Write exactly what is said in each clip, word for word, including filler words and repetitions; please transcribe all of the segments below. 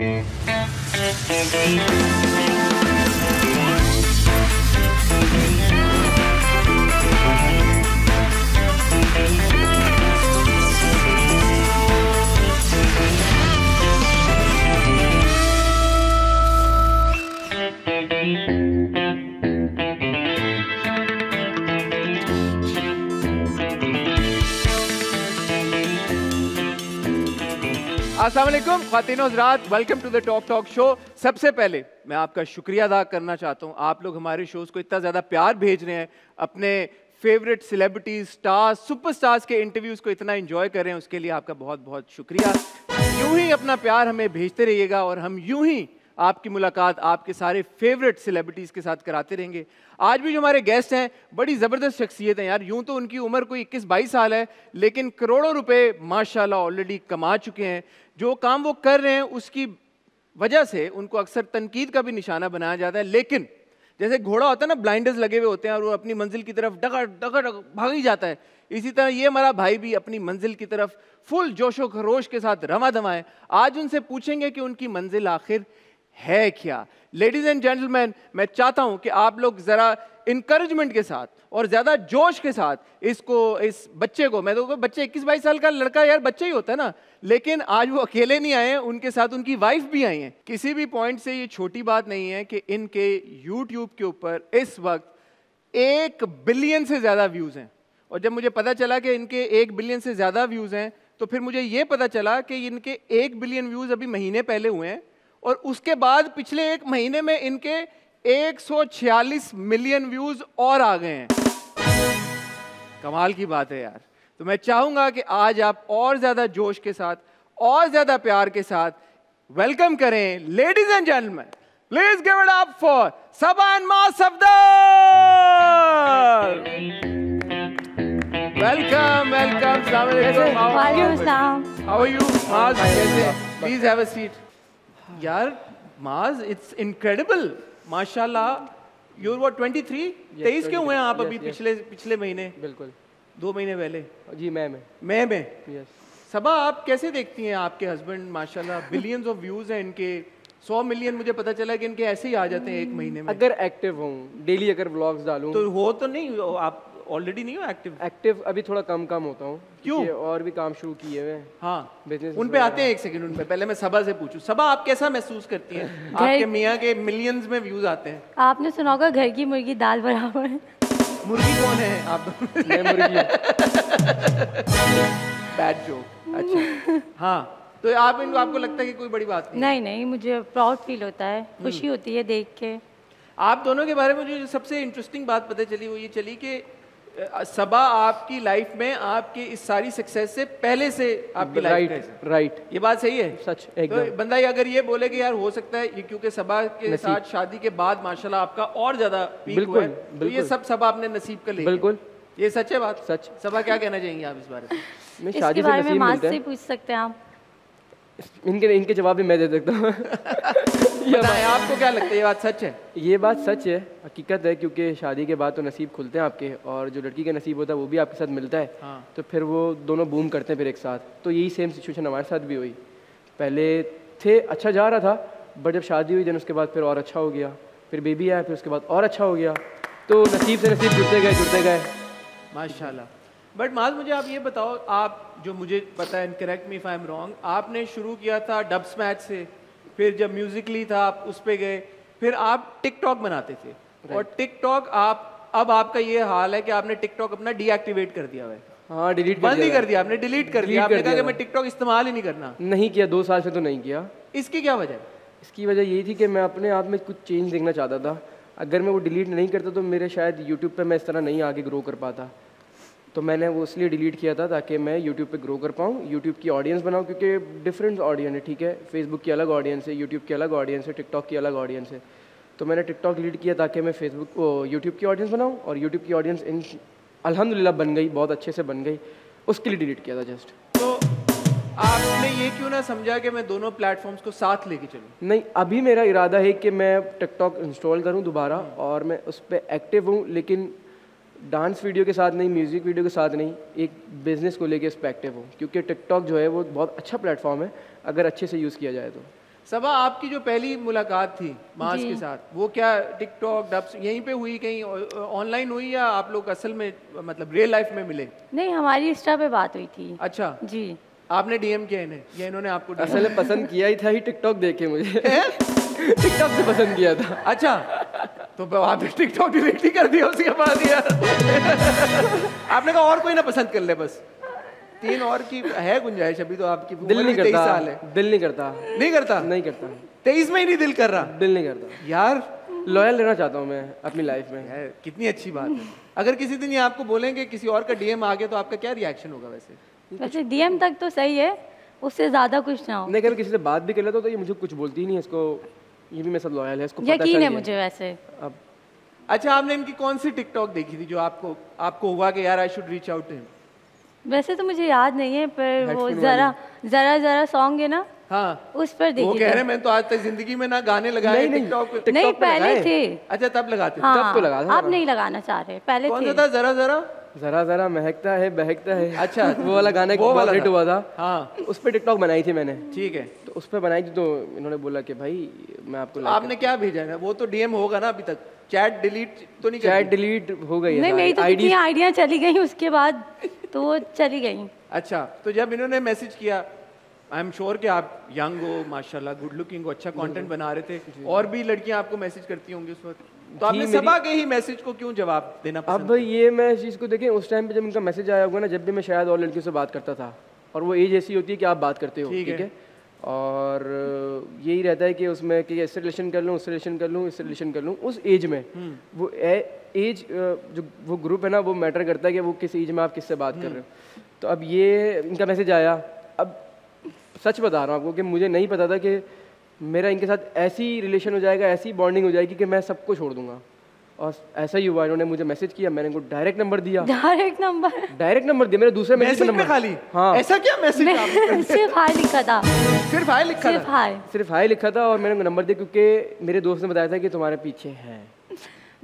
अस्सलामुअलैकुम ख़वातीन हज़रात, welcome to the talk talk show. सबसे पहले मैं आपका शुक्रिया अदा करना चाहता हूँ, आप लोग हमारे शोज़ को इतना ज़्यादा प्यार भेज रहे हैं, अपने फेवरेट सेलिब्रिटीज़, स्टार्स, सुपरस्टार्स के इंटरव्यूज़ को इतना एंजॉय कर रहे हैं, उसके लिए आपका बहुत बहुत शुक्रिया। यूँ ही अपना प्यार हमें भेजते रहिएगा और हम यूँ ही आपकी मुलाकात आपके सारे फेवरेट सेलिब्रिटीज़ के साथ कराते रहेंगे। आज भी जो हमारे गेस्ट हैं बड़ी ज़बरदस्त शख्सियत हैं यार, यूँ तो उनकी उम्र कोई इक्कीस बाईस साल है, लेकिन करोड़ों रुपए माशाल्लाह ऑलरेडी कमा चुके हैं। जो काम वो कर रहे हैं उसकी वजह से उनको अक्सर तनकीद का भी निशाना बनाया जाता है, लेकिन जैसे घोड़ा होता है ना, ब्लाइंडर्स लगे हुए होते हैं और वो अपनी मंजिल की तरफ डगा डगा भाग ही जाता है, इसी तरह ये हमारा भाई भी अपनी मंजिल की तरफ फुल जोशो खरोश के साथ रवा दवा है। आज उनसे पूछेंगे कि उनकी मंजिल आखिर है क्या। लेडीज एंड जेंटलमैन, मैं चाहता हूं कि आप लोग जरा इनकरेजमेंट के साथ और ज्यादा जोश के साथ इसको, इस बच्चे को, मैं तो बच्चे इक्कीस बाईस साल का लड़का यार बच्चा ही होता है ना, लेकिन आज वो अकेले नहीं आए हैं, उनके साथ उनकी वाइफ भी आई हैं। किसी भी पॉइंट से ये छोटी बात नहीं है कि इनके यूट्यूब के ऊपर इस वक्त एक बिलियन से ज्यादा व्यूज हैं, और जब मुझे पता चला कि इनके एक बिलियन से ज्यादा व्यूज हैं तो फिर मुझे ये पता चला कि इनके एक बिलियन व्यूज अभी महीने पहले हुए हैं और उसके बाद पिछले एक महीने में इनके एक सौ छियालीस मिलियन व्यूज और आ गए हैं। कमाल की बात है यार। तो मैं चाहूंगा कि आज आप और ज्यादा जोश के साथ और ज्यादा प्यार के साथ वेलकम करें ladies and gentleman, please give it up for Saba and Maaz Safdar. Welcome welcome, अस्सलाम वालेकुम, how are you Maaz, please have a seat. यार माज, इट्स इनक्रेडिबल माशाल्लाह, यू आर तेईस तेईस के हुए हैं आप yes, अभी yes. पिछले पिछले महीने, बिल्कुल दो महीने पहले जी, मैं में मैं में yes. सबा, आप कैसे देखती हैं आपके हस्बैंड माशाल्लाह बिलियंस ऑफ व्यूज हैं इनके, सौ मिलियन मुझे पता चला कि इनके ऐसे ही आ जाते हैं एक महीने में। अगर एक्टिव हूँ डेली, अगर व्लॉग्स डालूँ तो हो तो नहीं, आप ऑलरेडी नहीं हो एक्टिव? एक्टिव अभी थोड़ा कम कम होता हूँ, क्यों? और भी काम शुरू किए हुए हैं। हाँ, बिजनेस उन पे आते हैं एक सेकंड, उन पे पहले मैं सबा से पूछूं। सबा, आप कैसा महसूस करती हैं आपके मियाँ के मिलियंस में व्यूज आते हैं? आपने सुना होगा घर की मुर्गी दाल बराबर। मुर्गी कौन है आप? मैं मुर्गी। अच्छा हाँ, तो आप इन, आपको लगता है कि कोई बड़ी बात नहीं? नहीं नहीं, मुझे प्राउड फील होता है, खुशी होती है देख के। आप दोनों के बारे में मुझे सबसे इंटरेस्टिंग बात पता चली वो ये चली कि सबा आपकी लाइफ में आपकी इस सारी सक्सेस से पहले से आपकी लाइफ है। राइट, ये बात सही है, सच एकदम। तो बंदा अगर ये बोले कि यार हो सकता है, क्योंकि सबा के साथ शादी के बाद माशाल्लाह आपका और ज्यादा पीक हुआ है, तो ये सब सबा आपने नसीब कर लिया, बिल्कुल ये सच है बात, सच। सबा, क्या कहना चाहेंगे आप इस बारे में? इसके बारे में माज से पूछ सकते हैं आप, इनके इनके जवाब भी मैं दे सकता हूँ। आपको क्या लगता है, ये बात सच है? ये बात सच है, हकीकत है, क्योंकि शादी के बाद तो नसीब खुलते हैं आपके, और जो लड़की का नसीब होता है वो भी आपके साथ मिलता है। हाँ। तो फिर वो दोनों बूम करते हैं फिर एक साथ। तो यही सेम सिचुएशन हमारे साथ भी हुई, पहले थे अच्छा जा रहा था, बट जब शादी हुई देन उसके बाद फिर और अच्छा हो गया, फिर बेबी आया, फिर उसके बाद और अच्छा हो गया, तो नसीब से नसीब जुड़ते गए जुड़ते गए माशाल्लाह। बट माज, मुझे आप ये बताओ, आप जो, मुझे पता है, and correct me if I am wrong, आपने शुरू किया था डब स्मैच से, फिर जब म्यूजिकली था आप उस पे गए, फिर आप टिकटॉक बनाते थे right. और टिकटॉक आप, अब आपका ये हाल है कि आपने टिकटॉक अपना डीएक्टिवेट कर दिया है। हाँ, डिलीट बंद ही कर दिया आपने, डिलीट कर दिया, आपने कहा कि मैं टिकटॉक इस्तेमाल ही नहीं करना। नहीं किया, दो साल से तो नहीं किया। इसकी क्या वजह? इसकी वजह यही थी कि मैं अपने आप में कुछ चेंज देखना चाहता था, अगर मैं वो डिलीट नहीं करता तो मेरे शायद यूट्यूब पर मैं इस तरह नहीं आगे ग्रो कर पाता, तो मैंने वो इसलिए डिलीट किया था ताकि मैं यूट्यूब पे ग्रो कर पाऊँ, यूट्यूब की ऑडियंस बनाऊँ, क्योंकि डिफरेंट ऑडियंस है, ठीक है, फेसबुक की अलग ऑडियंस है, यूट्यूब की अलग ऑडियंस है, टिकटॉक की अलग ऑडियंस है, तो मैंने टिकटॉक डिलीट किया ताकि मैं फेसबुक यूट्यूब की ऑडियंस बनाऊँ, और यूट्यूब की ऑडियंस इन अल्हम्दुलिल्लाह बन गई, बहुत अच्छे से बन गई, उसके लिए डिलीट किया था जस्ट। तो आपने ये क्यों ना समझा कि मैं दोनों प्लेटफॉर्म्स को साथ लेके चलूँ? नहीं, अभी मेरा इरादा है कि मैं टिकटॉक इंस्टॉल करूँ दोबारा और मैं उस पर एक्टिव हूँ, लेकिन डांस वीडियो के साथ नहीं, म्यूज़िक वीडियो के साथ नहीं, एक बिज़नेस को लेके एक्टिव हो, क्योंकि टिकटॉक जो है वो बहुत अच्छा प्लेटफॉर्म है अगर अच्छे से यूज़ किया जाए तो। सबा, आपकी जो पहली मुलाकात थी माज के साथ, वो क्या टिकटॉक डब्स यहीं पे हुई, कहीं ऑनलाइन हुई या आप लोग असल में मतलब रियल लाइफ में मिले? नहीं, हमारी इंस्टा पे बात हुई थी। अच्छा जी। आपने डीएम किया इन्हें या इन्होंने आपको? असल में पसंद किया ही था ही टिकटॉक देखे मुझे। टिकटॉक से पसंद किया था। अच्छा, तो आपने टिकटॉक डिलीट ही कर दिया उसके बाद यार। आपने कहा और कोई ना पसंद कर ले, बस तीन और की है गुंजाइश अभी तो आपकी। दिल नहीं करता, साल है। दिल नहीं करता। नहीं करता? नहीं करता। तेईस में ही नहीं दिल कर रहा? दिल नहीं करता यार। लॉयल रहना चाहता हूँ मैं अपनी लाइफ में। है, कितनी अच्छी बात है। अगर किसी दिन ये आपको बोलें कि किसी और का डीएम आ गया तो आपका क्या रिएक्शन होगा? वैसे वैसे डीएम तक तो सही है, उससे ज्यादा कुछ ना हो। नहीं, अगर किसी से बात भी कर लेता तो ये मुझे कुछ बोलती ही नहीं, इसको ये भी मेरे साथ लॉयल है, इसको यकीन है मुझे वैसे। अब अच्छा, आपने इनकी कौन सी टिकटॉक देखी थी जो आपको आपको हुआ कि यार I should reach out to him? वैसे तो मुझे याद नहीं है, पर वो जरा जरा जरा सॉन्ग है ना, हाँ, उस पर देखी। वो कह रहे मैं तो आज तक जिंदगी में ना गाने लगाए। नहीं, नहीं, नहीं पहले थे। अच्छा, तब लगाते? हाँ, तब तो लगाते, आप नहीं लगाना चाह रहे। पहले कौन सा था? जरा जरा जरा जरा महकता है बहकता है। अच्छा, वो वाला गाना वो वाला हिट हुआ था। हाँ, उस पर टिकटॉक बनाई थी मैंने। ठीक है, तो उस पर बनाई थी तो इन्होंने बोला कि भाई मैं आपको। आपने क्या भेजा है? वो तो डीएम होगा ना अभी तक? चैट डिलीट तो नहीं? चैट डिलीट हो गई है। मेरी तो इतनी आइडिया चली गई उसके बाद, तो वो चली गई। अच्छा, तो जब इन्होंने मैसेज किया, आई एम श्योर कि आप यंग हो, माशाल्लाह गुड लुकिंग हो, अच्छा कंटेंट बना रहे थे, और भी लड़कियां आपको मैसेज करती होंगी उस वक्त, तो आपने सबा के ही मैसेज को क्यों जवाब देना पसंद? अब ये मैं इस चीज़ को देखें, उस टाइम पे जब इनका मैसेज आया होगा ना, जब भी मैं शायद और लड़कियों से बात करता था, और वो एज ऐसी होती है कि आप बात करते हो, ठीक है, और यही रहता है कि उसमें कि इससे रिलेशन कर लूँ, उससे रिलेशन कर लूँ, इससे रिलेशन कर लूँ, उस एज में वो एज जो वो ग्रुप है ना, वो मैटर करता है कि वो किस एज में आप किससे बात कर रहे हो। तो अब ये इनका मैसेज आया। अब सच बता रहा हूँ आपको कि मुझे नहीं पता था कि मेरा इनके साथ ऐसी रिलेशन हो जाएगा, ऐसी बॉन्डिंग हो जाएगी कि मैं सबको छोड़ दूंगा, और ऐसा ही हुआ। इन्होंने मुझे मैसेज किया, मैंने इनको डायरेक्ट नंबर दिया। Direct number? डायरेक्ट नंबर दिया मेरे दूसरे मैसेज में खाली। हाँ, ऐसा क्या मैसेज? सिर्फ हाय लिखा था। सिर्फ हाय लिखा था? हाय, सिर्फ हाय लिखा था, और मैंने उनको नंबर दिया क्योंकि मेरे दोस्त ने बताया था कि तुम्हारे पीछे हैं।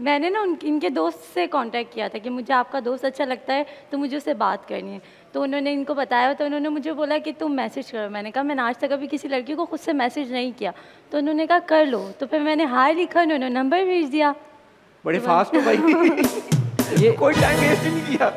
मैंने ना उन इनके दोस्त से कांटेक्ट किया था कि मुझे आपका दोस्त अच्छा लगता है, तो मुझे उससे बात करनी है, तो उन्होंने इनको बताया, तो उन्होंने मुझे बोला कि तुम मैसेज करो। मैंने कहा मैंने आज तक अभी किसी लड़की को खुद से मैसेज नहीं किया, तो उन्होंने कहा कर लो, तो फिर मैंने हाय लिखा, उन्होंने नंबर भेज दिया। बड़े तो फास्ट हो भाई। ये कोई टाइम वेस्ट नहीं किया,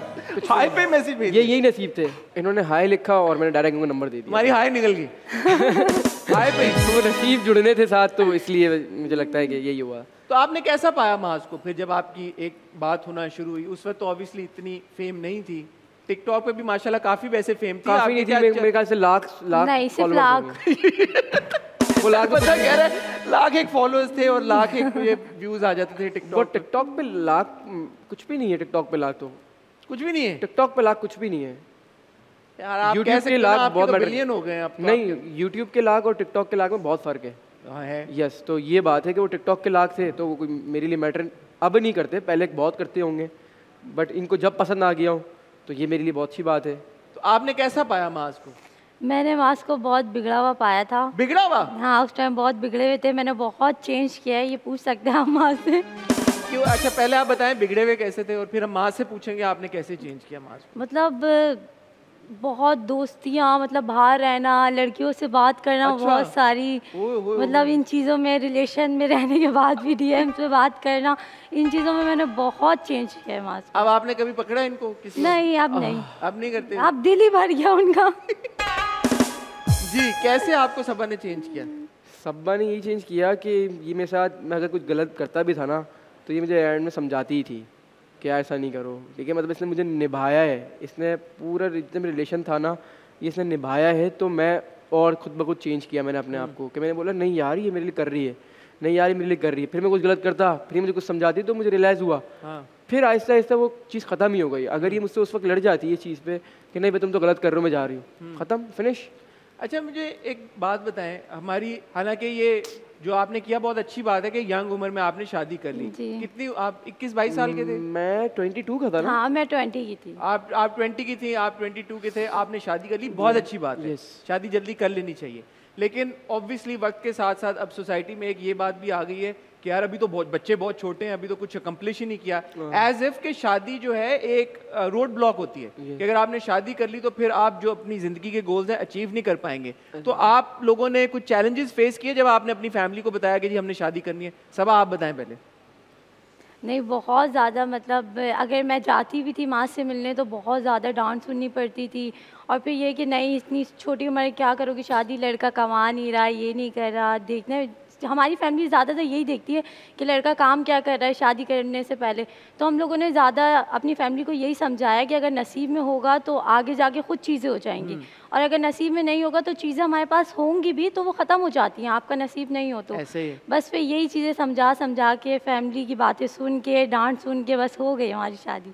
हाय पे मैसेज भेज। ये यही नसीब थे, इन्होंने हाय लिखा और मैंने डायरेक्ट उनको नंबर दे दिया। हमारी हाय निकल गई हाय पे, तो नसीब जुड़ने थे साथ, तो इसलिए मुझे लगता है कि यही हुआ। तो आपने कैसा पाया माज को फिर जब आपकी एक बात होना शुरू हुई? उस वक्त तो ऑब्वियसली इतनी फेम नहीं थी, टिकटॉक पे भी माशाल्लाह काफी वैसे फेम थी। काफी नहीं थी, मेरे मेरे ख्याल से लाख लाख नहीं, सिर्फ लाख। वो लाख पता कह रहा है, लाख एक फॉलोअर्स थे और लाख एक ये व्यूज आ जाते थे टिकटॉक। और टिकटॉक पे लाख कुछ भी नहीं है, टिकटॉक पे लाख तो कुछ भी नहीं है। टिकटॉक पे लाख कुछ भी नहीं है यार। आप YouTube के लाख बहुत मिलियन हो गए हैं अब। नहीं, YouTube के लाख और TikTok के लाख में बहुत फर्क है। है यस, तो ये बात है कि वो TikTok के लाख थे तो वो कोई मेरे लिए मैटर अब नहीं करते, पहले बहुत करते होंगे, बट इनको जब पसंद आ गया हो तो ये मेरे लिए बहुत अच्छी बात है। तो आपने कैसा पाया माज को? मैंने माज को बहुत बिगड़ा हुआ पाया था। बिगड़ा हुआ? हाँ, उस टाइम बहुत बिगड़े हुए थे। मैंने बहुत चेंज किया है, ये पूछ सकते हैं आप माज से। क्यों? अच्छा, पहले आप बताएं बिगड़े हुए कैसे थे, और फिर हम माज से पूछेंगे आपने कैसे चेंज किया माज को। मतलब बहुत दोस्तियाँ, मतलब बाहर रहना, लड़कियों से बात करना। अच्छा, बहुत सारी वो, वो, वो, मतलब इन चीज़ों में, रिलेशन में रहने के बाद भी डीएम पे बात करना, इन चीज़ों में मैंने बहुत चेंज किया है माज। अब आपने कभी पकड़ा इनको किसी? नहीं, अब नहीं, अब नहीं करते। अब दिल ही भर गया उनका। जी, कैसे आपको सबा ने चेंज किया? सबा ने यही चेंज किया कि ये मेरे साथ, मैं अगर कुछ गलत करता भी था ना तो ये मुझे एंड में समझाती ही थी कि यार ऐसा नहीं करो, ठीक है। मतलब इसने मुझे निभाया है, इसने पूरा जितना मेरा रिलेशन था ना, ये इसने निभाया है। तो मैं और खुद ब खुद चेंज किया मैंने अपने आप को, कि मैंने बोला नहीं यार ये मेरे लिए कर रही है, नहीं यार ये मेरे लिए कर रही है। फिर मैं कुछ गलत करता, फिर मुझे कुछ समझाती, तो मुझे रियलाइज़ हुआ। हाँ। फिर आहिस्ता आहिस्ता वो चीज़ ख़त्म ही हो गई। अगर ये मुझसे उस वक्त लड़ जाती है इस चीज़ पर कि नहीं भाई तुम तो गलत कर रहे हो, मैं जा रही हूँ, ख़त्म, फिनिश। अच्छा, मुझे एक बात बताएं, हमारी हालांकि ये जो आपने किया बहुत अच्छी बात है कि यंग उम्र में आपने शादी कर ली। कितनी आप इक्कीस बाईस साल के थे? मैं बाईस का था ना। हाँ, मैं बीस की थी। आप आप बीस की थी, आप बाईस के थे, आपने शादी कर ली, बहुत अच्छी बात है। शादी जल्दी कर लेनी चाहिए। लेकिन ऑब्वियसली वक्त के साथ साथ अब सोसाइटी में एक ये बात भी आ गई है कि यार अभी तो बहुत बच्चे बहुत छोटे हैं, अभी तो कुछ अकम्प्लिश ही नहीं किया, एज इफ के शादी जो है एक रोड ब्लॉक होती है कि अगर आपने शादी कर ली तो फिर आप जो अपनी जिंदगी के गोल्स हैं अचीव नहीं कर पाएंगे। तो आप लोगों ने कुछ चैलेंजेस फेस किए जब आपने अपनी फैमिली को बताया कि जी हमने शादी करनी है? सब आप बताएं पहले। नहीं, बहुत ज़्यादा, मतलब अगर मैं जाती भी थी माँ से मिलने तो बहुत ज़्यादा डांट सुननी पड़ती थी, और फिर ये कि नहीं इतनी छोटी उम्र क्या करोगी शादी, लड़का कमा नहीं रहा, ये नहीं कर रहा, देखना हमारी फैमिली ज़्यादातर यही देखती है कि लड़का काम क्या कर रहा है शादी करने से पहले। तो हम लोगों ने ज़्यादा अपनी फैमिली को यही समझाया कि अगर नसीब में होगा तो आगे जाके खुद चीज़ें हो जाएंगी, और अगर नसीब में नहीं होगा तो चीज़ें हमारे पास होंगी भी तो वो ख़त्म हो जाती हैं, आपका नसीब नहीं हो तो। बस फिर यही चीज़ें समझा समझा के, फैमिली की बातें सुन के, डांट सुन के, बस हो गई हमारी शादी।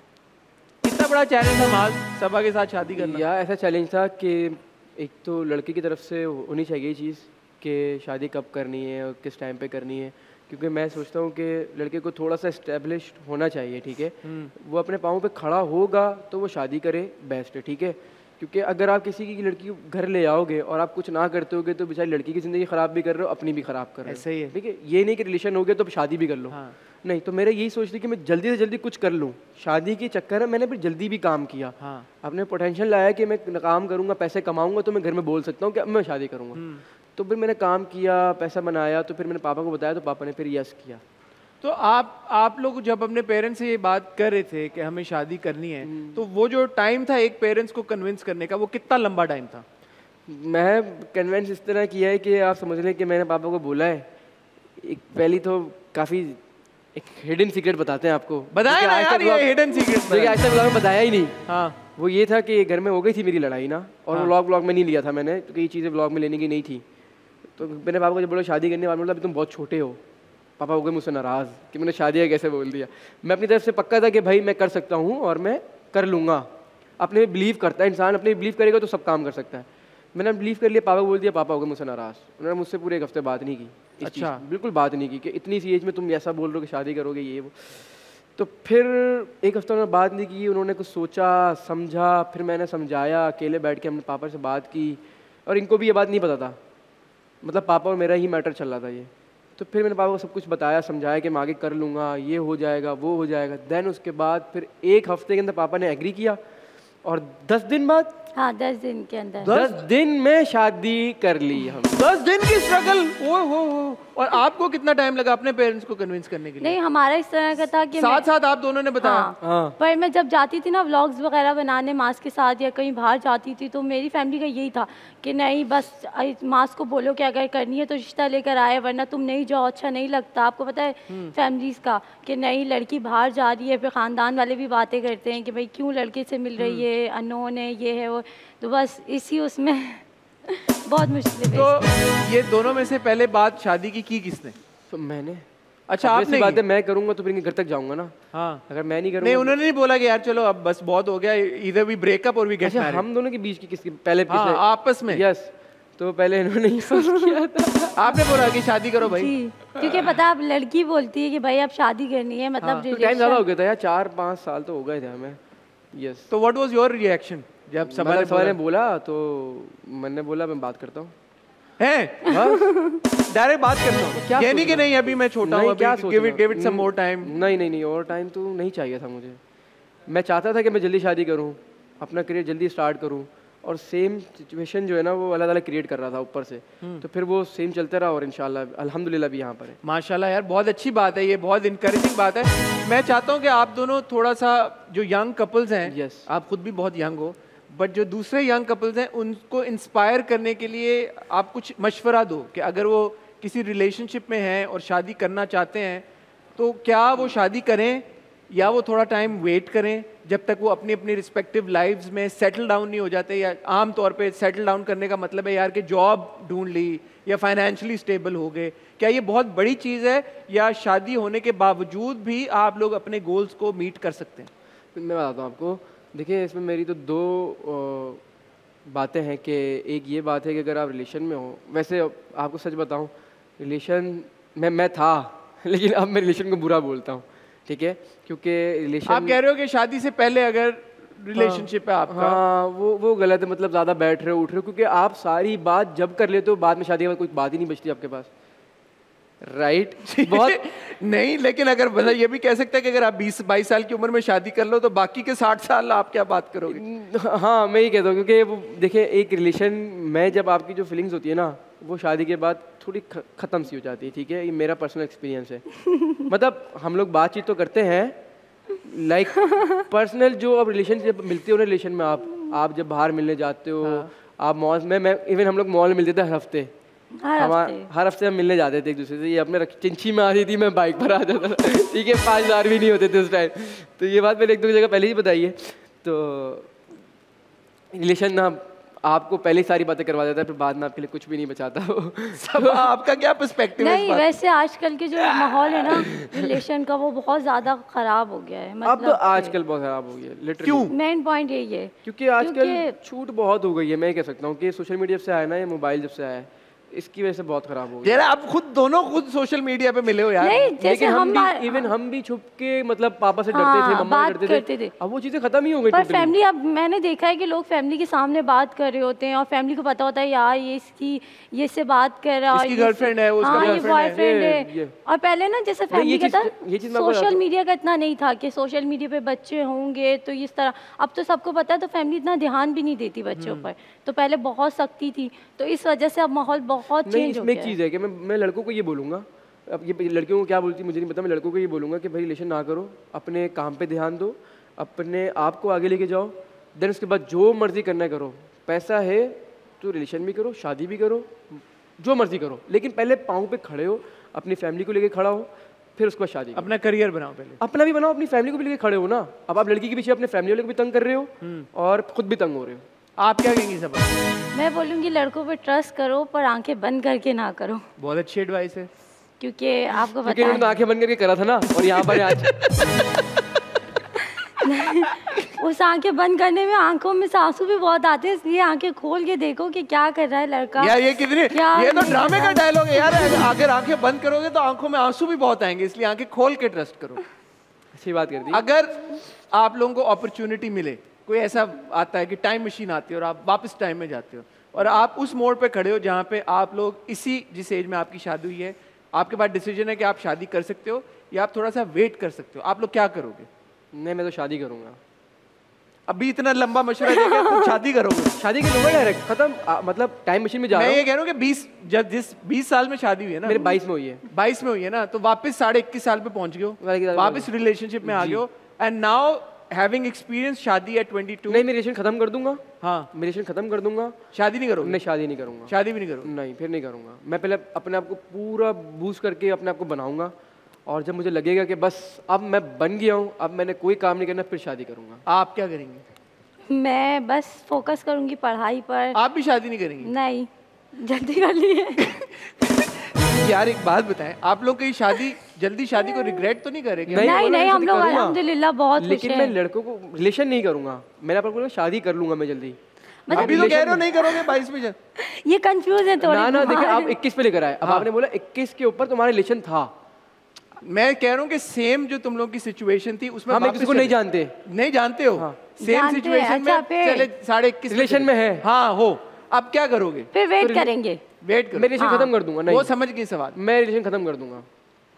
कितना बड़ा चैलेंज था माज सबा के साथ शादी करना? या ऐसा चैलेंज था कि एक तो लड़के की तरफ से होनी चाहिए ये चीज़ कि शादी कब करनी है और किस टाइम पे करनी है, क्योंकि मैं सोचता हूँ कि लड़के को थोड़ा सा इस्टेब्लिश होना चाहिए, ठीक है, वो अपने पाँव पे खड़ा होगा तो वो शादी करे, बेस्ट है, ठीक है। क्योंकि अगर आप किसी की लड़की घर ले आओगे और आप कुछ ना करते होगे तो बेचारी लड़की की ज़िंदगी ख़राब भी कर रहे हो, अपनी भी ख़राब कर रहे हो, ऐसा ही है, ठीक है। ये नहीं कि रिलेशन हो गया तो शादी भी कर लो, हाँ। नहीं, तो मेरा यही सोच थी कि मैं जल्दी से जल्दी कुछ कर लूँ, शादी के चक्कर में मैंने फिर जल्दी भी काम किया, हाँ। अपने पोटेंशियल लाया कि मैं काम करूँगा, पैसे कमाऊँगा तो मैं घर में बोल सकता हूँ कि अब मैं शादी करूँगा। तो फिर मैंने काम किया, पैसा बनाया, तो फिर मैंने पापा को बताया तो पापा ने फिर यस किया। तो आप आप लोग जब अपने पेरेंट्स से ये बात कर रहे थे कि हमें शादी करनी है, तो वो जो टाइम था एक पेरेंट्स को कन्विंस करने का, वो कितना लंबा टाइम था? मैं कन्विंस इस तरह किया है कि आप समझ लें कि मैंने पापा को बोला है, एक पहली तो काफ़ी एक हिडन सीक्रेट बताते हैं आपको, बताया ना यार ये हिडन सीक्रेट, मुझे आज तक व्लॉग में बताया ही नहीं। हाँ, वो ये था कि घर में हो गई थी मेरी लड़ाई ना, और वो व्लॉग व्लॉग में नहीं लिया था मैंने क्योंकि ये चीज़ें व्लॉग में लेने की नहीं थी। तो मैंने पापा को जब बोला शादी करने वाले, बोला अभी तुम बहुत छोटे हो, पापा हो गए मुझसे नाराज़ कि मैंने शादी कैसे बोल दिया। मैं अपनी तरफ से पक्का था कि भाई मैं कर सकता हूँ और मैं कर लूँगा, अपने में बिलीव करता है इंसान, अपने बिलीव करेगा तो सब काम कर सकता है। मैंने बिलीव कर लिया, पापा को बोल दिया, पापा हो गए मुझसे नाराज़, उन्होंने मुझसे पूरे एक हफ्ते बात नहीं की। अच्छा, बिल्कुल बात नहीं की कि इतनी सी एज में तुम ऐसा बोल रहे हो कि शादी करोगे ये वो। तो फिर एक हफ्ता उन्होंने बात नहीं की, उन्होंने कुछ सोचा समझा, फिर मैंने समझाया, अकेले बैठ के हमने पापा से बात की, और इनको भी ये बात नहीं पता था, मतलब पापा और मेरा ही मैटर चल रहा था ये। तो फिर मैंने पापा को सब कुछ बताया समझाया कि मैं आगे कर लूँगा, ये हो जाएगा वो हो जाएगा। देन उसके बाद फिर एक हफ्ते के अंदर पापा ने एग्री किया, और दस दिन बाद, हाँ दस दिन के अंदर, दस दिन में शादी कर ली हम। दस दिन की स्ट्रगल, ओ हो हो। और आपको कितना टाइम लगा अपने पेरेंट्स को कन्विंस करने के लिए? नहीं, हमारा इस तरह का था कि साथ साथ आप दोनों ने बताया। हाँ, हाँ। पर मैं जब जाती थी ना व्लॉग्स वगैरह बनाने मास के साथ या कहीं बाहर जाती थी, तो मेरी फैमिली का यही था कि नहीं बस मास को बोलो कि अगर करनी है तो रिश्ता लेकर आए, वरना तुम नहीं जाओ, अच्छा नहीं लगता। आपको पता है फैमिलीज का कि नहीं लड़की बाहर जा रही है, फिर खानदान वाले भी बातें करते हैं कि भाई क्यों लड़के से मिल रही है, अननोन है, ये है वो। तो बस इसी उसमें बहुत मुश्किल है। तो ये दोनों में से पहले बात शादी की की किसने? तो मैंने। अच्छा, आपने बात है मैं करूंगा तो फिर घर तक जाऊंगा ना। हाँ, अगर मैं नहीं करूंगा नहीं, उन्होंने नहीं बोला कि यार चलो अब बस बहुत हो गया, इधर भी ब्रेकअप और भी गेट मैरिड। हम दोनों के बीच की किसकी पहले? हाँ, आपस में। यस, तो पहले इन्होंने किया था। आपने बोला कि शादी करो भाई, क्योंकि पता आप लड़की बोलती है कि भाई अब शादी करनी है, मतलब टाइम ज्यादा हो गया था यार, चार पाँच साल तो हो गए थे हमें। यस, तो व्हाट वाज योर रिएक्शन जब सबा ने बोला? बोला तो मैंने बोला मैं बात करता हूँ, डायरेक्ट बात करता हूँ, ये नहीं कि नहीं अभी मैं छोटा हूँ, give it give it some more time. नहीं नहीं नहीं, और टाइम तो नहीं चाहिए था मुझे। मैं चाहता था कि मैं जल्दी शादी करूँ, अपना करियर जल्दी स्टार्ट करूँ, और सेम सिचुएशन जो है ना वो अल्लाह ताला क्रिएट कर रहा था ऊपर से, तो फिर वो सेम चलता रहा और इंशाल्लाह अल्हम्दुलिल्लाह भी यहाँ पर है। माशाल्लाह यार, बहुत अच्छी बात है, ये बहुत इनकरेजिंग बात है। मैं चाहता हूँ कि आप दोनों थोड़ा सा जो यंग कपल्स हैं, yes. आप खुद भी बहुत यंग हो, बट जो दूसरे यंग कपल्स हैं उनको इंस्पायर करने के लिए आप कुछ मशवरा दो कि अगर वो किसी रिलेशनशिप में हैं और शादी करना चाहते हैं तो क्या वो शादी करें या वो थोड़ा टाइम वेट करें जब तक वो अपनी अपनी रिस्पेक्टिव लाइफ्स में सेटल डाउन नहीं हो जाते? या आम तौर पे सेटल डाउन करने का मतलब है यार कि जॉब ढूंढ ली या फाइनेंशियली स्टेबल हो गए, क्या ये बहुत बड़ी चीज़ है या शादी होने के बावजूद भी आप लोग अपने गोल्स को मीट कर सकते हैं? मैं बताता हूँ आपको, देखिए इसमें मेरी तो दो बातें हैं कि एक ये बात है कि अगर आप रिलेशन में हो, वैसे आपको सच बताऊँ रिलेशन में मैं था लेकिन अब मैं रिलेशन को बुरा बोलता हूँ, ठीक है, क्योंकि रिलेशन। आप कह रहे हो कि शादी से पहले अगर रिलेशनशिप है आपका। हाँ, वो वो गलत है, मतलब ज़्यादा बैठ रहे हो उठ रहे हो, क्योंकि आप सारी बात जब कर लेते हो बाद में शादी के बाद कोई बात ही नहीं बचती आपके पास, राइट right? बहुत नहीं, लेकिन अगर बंदा ये भी कह सकता है कि अगर आप बीस बाईस साल की उम्र में शादी कर लो तो बाकी के साठ साल आप क्या बात करोगे। हाँ मैं ही कहता हूँ, क्योंकि वो देखिए एक रिलेशन में जब आपकी जो फीलिंग्स होती है ना वो शादी के बाद थोड़ी ख़त्म सी हो जाती है, ठीक है, ये मेरा पर्सनल एक्सपीरियंस है। मतलब हम लोग बातचीत तो करते हैं लाइक like, पर्सनल जो अब रिलेशन जब मिलते हो ना, रिलेशन में आप आप जब बाहर मिलने जाते हो, हाँ। आप मॉल में, मैं इवन हम लोग मॉल में मिलते थे हर हफ्ते, हमारे हर हफ्ते हम मिलने जाते थे एक दूसरे से। ये अपने चिंची में आती थी, मैं बाइक पर आ जाता था, ठीक है, पाँच हज़ार भी नहीं होते थे उस टाइम। तो ये बात मैंने एक दो जगह पहले ही बताई है। तो रिलेशन ना आपको पहले ही सारी बातें करवा देता है, फिर बाद में आपके लिए कुछ भी नहीं बचाता हो। सब आपका क्या पर्सपेक्टिव है इस बात? नहीं, वैसे आजकल के जो माहौल है ना रिलेशन का, वो बहुत ज़्यादा ख़राब हो गया है। मतलब अब तो आजकल बहुत ख़राब हो गया है, लिटरली। क्यों? मेन पॉइंट यही है, क्योंकि आजकल छूट बहुत हो गई है। मैं ये कह सकता हूँ कि सोशल मीडिया से आया ना, ये मोबाइल जब से आया है, इसकी वजह से बहुत खराब हो गया। आप खुद दोनों खुद सोशल मीडिया पे मिले हो यार, लेकिन हम भी इवन हम भी छुप के, मतलब पापा से डरते हाँ, थे, मम्मा से डरते थे, थे। अब वो चीजें खत्म ही हो गई। पर फैमिली, अब मैंने देखा है कि लोग फैमिली के सामने बात कर रहे होते हैं और फैमिली को पता होता है यार ये इसकी ये से बात कर रहा है, इसकी गर्लफ्रेंड है, उसका बॉयफ्रेंड है। और पहले ना जैसे फैमिली का था, सोशल मीडिया का इतना नहीं था कि सोशल मीडिया पे बच्चे होंगे तो इस तरह, अब तो सबको पता है तो फैमिली इतना ध्यान भी नहीं देती बच्चों पर। तो पहले बहुत सख्ती थी, तो इस वजह से अब माहौल बहुत चेंज हो गया। एक चीज़ है कि मैं मैं लड़कों को ये बोलूँगा, अब ये लड़कियों को क्या बोलती मुझे नहीं पता, मैं लड़कों को ये बोलूँगा कि भाई रिलेशन ना करो, अपने काम पे ध्यान दो, अपने आप को आगे लेके जाओ, देन उसके बाद जो मर्जी करना करो। पैसा है तो रिलेशन भी करो, शादी भी करो, जो मर्जी करो, लेकिन पहले पाँव पर खड़े हो, अपनी फैमिली को लेकर खड़ा हो, फिर उसके बाद शादी, अपना करियर बनाओ, पहले अपना भी बनाओ, अपनी फैमिली को भी लेकर खड़े हो ना। अब आप लड़की के पीछे अपने फैमिली वाले को भी तंग कर रहे हो और खुद भी तंग हो रहे हो। आप क्या कहेंगी सब? मैं बोलूँगी लड़कों पे ट्रस्ट करो, पर आंखें बंद करके ना करो। बहुत अच्छी एडवाइस है, क्योंकि आपको पता है तो आंखें बंद करके करा था ना, और यहाँ पर आज उस आंखें बंद करने में आंखों में से आंसू भी बहुत आते हैं, इसलिए आंखें खोल के देखो कि क्या कर रहा है लड़का। यार ये कितने ये तो ड्रामे का डायलॉग है यार, अगर आंखें बंद करोगे तो आंखों में आंसू भी बहुत आएंगे, इसलिए आंखें खोल के ट्रस्ट करो। अच्छी बात कर दी। अगर आप लोगों को अपॉर्चुनिटी मिले, कोई ऐसा आता है कि टाइम मशीन आती है और आप वापस टाइम में जाते हो और आप उस मोड़ पे खड़े हो जहाँ पे आप लोग इसी जिस एज में आपकी शादी हुई है, आपके पास डिसीजन है कि आप शादी कर सकते हो या आप थोड़ा सा वेट कर सकते हो, आप लोग क्या करोगे? नहीं, मैं तो शादी करूँगा। अभी इतना लंबा मशवरा देके आप शादी करोगे? शादी के लोग डायरेक्ट खत्म, मतलब टाइम मशीन में जा रहा हूं। मैं ये कह रहा हूँ कि बीस जब जिस बीस साल में शादी हुई है ना, मेरे बाईस में हुई है, बाईस में हुई है ना, तो वापस साढ़े इक्कीस साल पे पहुँच गए, वापस रिलेशनशिप में आ गए हो, एंड नाउ having experience शादी at बाईस। नहीं, मैं रिलेशन खत्म कर दूंगा। हाँ, मैं रिलेशन खत्म कर दूंगा। शादी नहीं करूँगा? नहीं, शादी नहीं करूँगा। शादी भी नहीं करूँगा? नहीं, फिर नहीं करूँगा। मैं पहले अपने आप को पूरा बूस्ट करके अपने आप को बनाऊँगा, और जब मुझे लगेगा कि बस अब मैं बन गया हूँ, अब मैंने कोई काम नहीं करना, फिर शादी करूँगा। आप क्या करेंगे? मैं बस फोकस करूँगी पढ़ाई पर। आप भी शादी नहीं करेंगी? नहीं, जल्दी कर लिए। यार एक बात बताएं, आप लोग की शादी जल्दी शादी को रिग्रेट तो नहीं करेंगे? नहीं नहीं, नहीं हम लोग अल्हम्दुलिल्लाह बहुत खुश हैं। लेकिन मैं लड़कों को रिलेशन नहीं करूंगा, मैंने आपको बोला शादी कर लूंगा मैं जल्दी। मतलब अभी तो कह रहे हो नहीं करोगे बाईस में? ये कंफ्यूज है थोड़ा ना। ना देखिए, आप इक्कीस पे लेकर आए, अब आपने बोला इक्कीस के ऊपर तुम्हारा रिलेशन था। मैं कह रहा हूँ कि सेम जो तुम लोग की सिचुएशन थी उसमें हम किसी को नहीं जानते, नहीं जानते हो, सेम सिचुएशन में चले साढ़े इक्कीस रिलेशन में है, हाँ हो, आप क्या करोगे? फिर वेट करेंगे, वेट करो। मैं रिलेशन हाँ। खत्म कर दूंगा। नहीं, वो समझ गई सवाल। मैं रिलेशन खत्म कर दूंगा,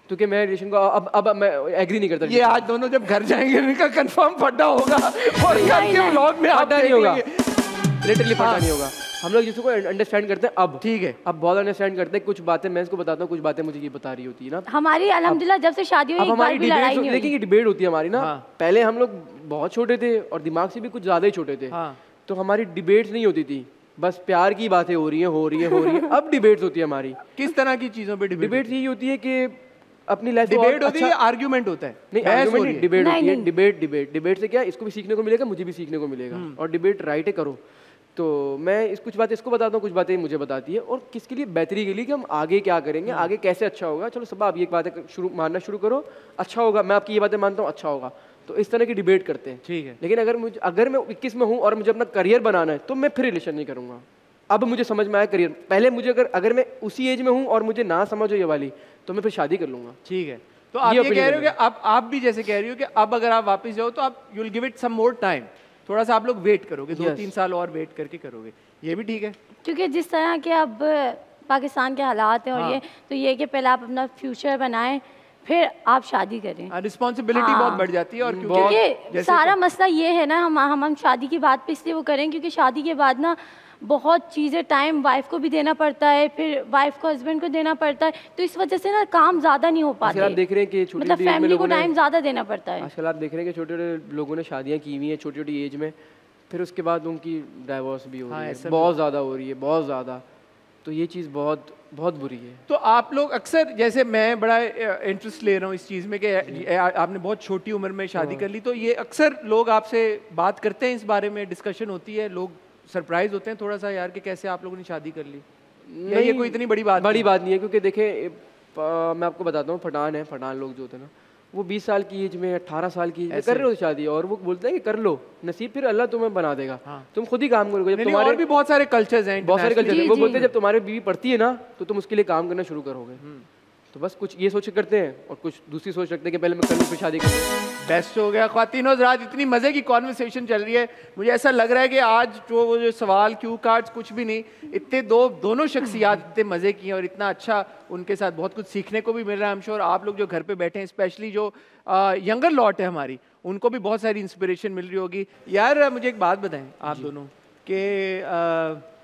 क्योंकि मैं रिलेशन को अब अब मैं एग्री नहीं करता। ये आज दोनों जब घर जाएंगे इनका कंफर्म फटा होगा, और कल के व्लॉग में फटा नहीं होगा, लिटरली फटा नहीं होगा। हम लोग जिसको अंडरस्टैंड करते हैं अब, ठीक है, अब बहुत अंडरस्टैंड करते हैं। कुछ बातें मैं इसको बताता हूँ, कुछ बातें मुझे ये बता रही होती है ना हमारी, अलहमदुलिल्लाह जब से शादी हुई हमारी डिबेट, लेकिन डिबेट होती है हमारी ना। पहले हम लोग बहुत छोटे थे और दिमाग से भी कुछ ज़्यादा ही छोटे थे, तो हमारी डिबेट्स नहीं होती थी, बस प्यार की बातें हो रही है हो रही है हो रही है अब डिबेट्स होती है हमारी। किस तरह की चीज़ों पे डिबेट यही होती है कि अपनी लाइफ डिबेट होती है, आर्ग्यूमेंट होता है, नहीं आर्ग्यूमेंट डिबेट होती है। डिबेट डिबेट डिबेट से क्या, इसको भी सीखने को मिलेगा, मुझे भी सीखने को मिलेगा, और डिबेट राइट है करो। तो मैं इस कुछ बातें इसको बताता हूँ, कुछ बातें मुझे बताती है, और किसके लिए बेहतरी के लिए कि हम आगे क्या करेंगे, आगे कैसे अच्छा होगा। चलो सब आप ये बातें शुरू मानना शुरू करो, अच्छा होगा, मैं आपकी ये बातें मानता हूँ, अच्छा होगा, तो इस तरह की डिबेट करते हैं, ठीक है। लेकिन अगर मुझे अगर मैं इक्कीस में हूँ और मुझे अपना करियर बनाना है, तो मैं फिर रिलेशन नहीं करूँगा। अब मुझे समझ में आया करियर, पहले मुझे अगर अगर मैं उसी एज में हूँ और मुझे ना समझ हो ये वाली, तो मैं फिर शादी कर लूँगा, ठीक है। तो आप ये कह रहे हो कि आप आप भी जैसे कह रही हो कि अब अगर आप वापस जाओ तो आप you will give it some more time, थोड़ा सा आप लोग वेट करोगे, दो तीन साल और वेट करके करोगे, ये भी ठीक है। क्योंकि जिस तरह के अब पाकिस्तान के हालात हैं और ये, तो ये कि पहले आप अपना फ्यूचर बनाएं फिर आप शादी करें। रिस्पॉन्सिबिलिटी बहुत बढ़ जाती है। और क्योंकि सारा मसला ये है ना, हम हम हम शादी की बात पे इसलिए वो करें क्योंकि शादी के बाद ना बहुत चीज़ें, टाइम वाइफ को भी देना पड़ता है, फिर वाइफ को हस्बैंड को देना पड़ता है, तो इस वजह से ना काम ज़्यादा नहीं हो पाता है। आप देख रहे हैं कि छोटी मतलब फैमिली को टाइम ज़्यादा देना पड़ता है। आजकल आप देख रहे हैं कि छोटे छोटे लोगों ने शादियाँ की हुई हैं छोटी छोटी एज में, फिर उसके बाद उनकी डाइवोर्स भी हो रही है, बहुत ज़्यादा हो रही है, बहुत ज़्यादा। तो ये चीज़ बहुत बहुत बुरी है। तो आप लोग अक्सर, जैसे मैं बड़ा इंटरेस्ट ले रहा हूँ इस चीज़ में कि आपने बहुत छोटी उम्र में शादी कर ली, तो ये अक्सर लोग आपसे बात करते हैं, इस बारे में डिस्कशन होती है, लोग सरप्राइज होते हैं थोड़ा सा यार कि कैसे आप लोगों ने शादी कर ली। नहीं, ये कोई इतनी बड़ी बात बड़ी बात नहीं है। क्योंकि देखें मैं आपको बताता हूँ, पठान है, पठान लोग जो होते हैं ना वो बीस साल की एज में, अट्ठारह साल की एज कर रहे हो शादी, और वो बोलते हैं कि कर लो नसीब, फिर अल्लाह तुम्हें बना देगा। हाँ। तुम खुद ही काम करोगे। जब तुम्हारे और भी बहुत सारे कल्चर्स हैं, बहुत सारे कल्चर हैं, वो बोलते हैं जब तुम्हारे बीवी पड़ती है ना तो तुम उसके लिए काम करना शुरू करोगे। तो बस कुछ ये सोच करते हैं और कुछ दूसरी सोच रखते हैं कि पहले मैं कर लूं फिर शादी करूँ। बेस्ट हो गया ख्वातीनों, रात इतनी मज़े की कॉन्वर्सेशन चल रही है, मुझे ऐसा लग रहा है कि आज जो वो जो सवाल क्यू कार्ड्स कुछ भी नहीं, इतने दो दोनों शख्सियात इतने मज़े की हैं और इतना अच्छा उनके साथ बहुत कुछ सीखने को भी मिल रहा है। हम श्योर आप लोग जो घर पे बैठे हैं, स्पेशली जो यंगर लॉट है हमारी, उनको भी बहुत सारी इंस्पिरेशन मिल रही होगी। यार मुझे एक बात बताएं आप दोनों के,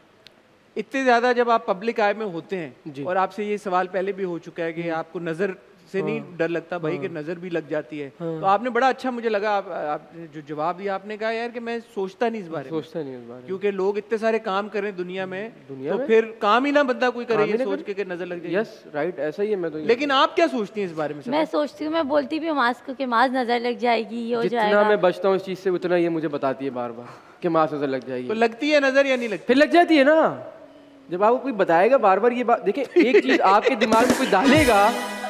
इतने ज़्यादा जब आप पब्लिक आई में होते हैं, और आपसे ये सवाल पहले भी हो चुका है कि आपको नज़र से हाँ, नहीं डर लगता भाई, हाँ, कि नज़र भी लग जाती है, हाँ, तो आपने बड़ा अच्छा मुझे लगा आप, आप जो जवाब दिया, आपने कहा यार कि मैं सोचता नहीं इस बारे में, सोचता नहीं इस बारे में, क्योंकि लोग इतने सारे काम कर रहे हैं दुनिया में, दुनिया तो में? फिर काम ही ना बंदा कोई करे ये सोच के कि नज़र लग जाए। यस राइट, ऐसा ही है। मैं तो, लेकिन आप क्या सोचती हैं इस बारे में? मैं सोचती हूँ, मैं बोलती भी हूँ माज को कि माज नज़र लग जाएगी, ये हो जाएगा। मैं बचता हूँ इस चीज़ से, उतना ये मुझे बताती है बार बार कि माज नज़र लग जाएगी। लगती है नज़र या नहीं लगती? फिर लग जाती है ना, जब आपको कोई बताएगा बार बार ये बात। देखिए एक चीज़ आपके दिमाग में कोई डालेगा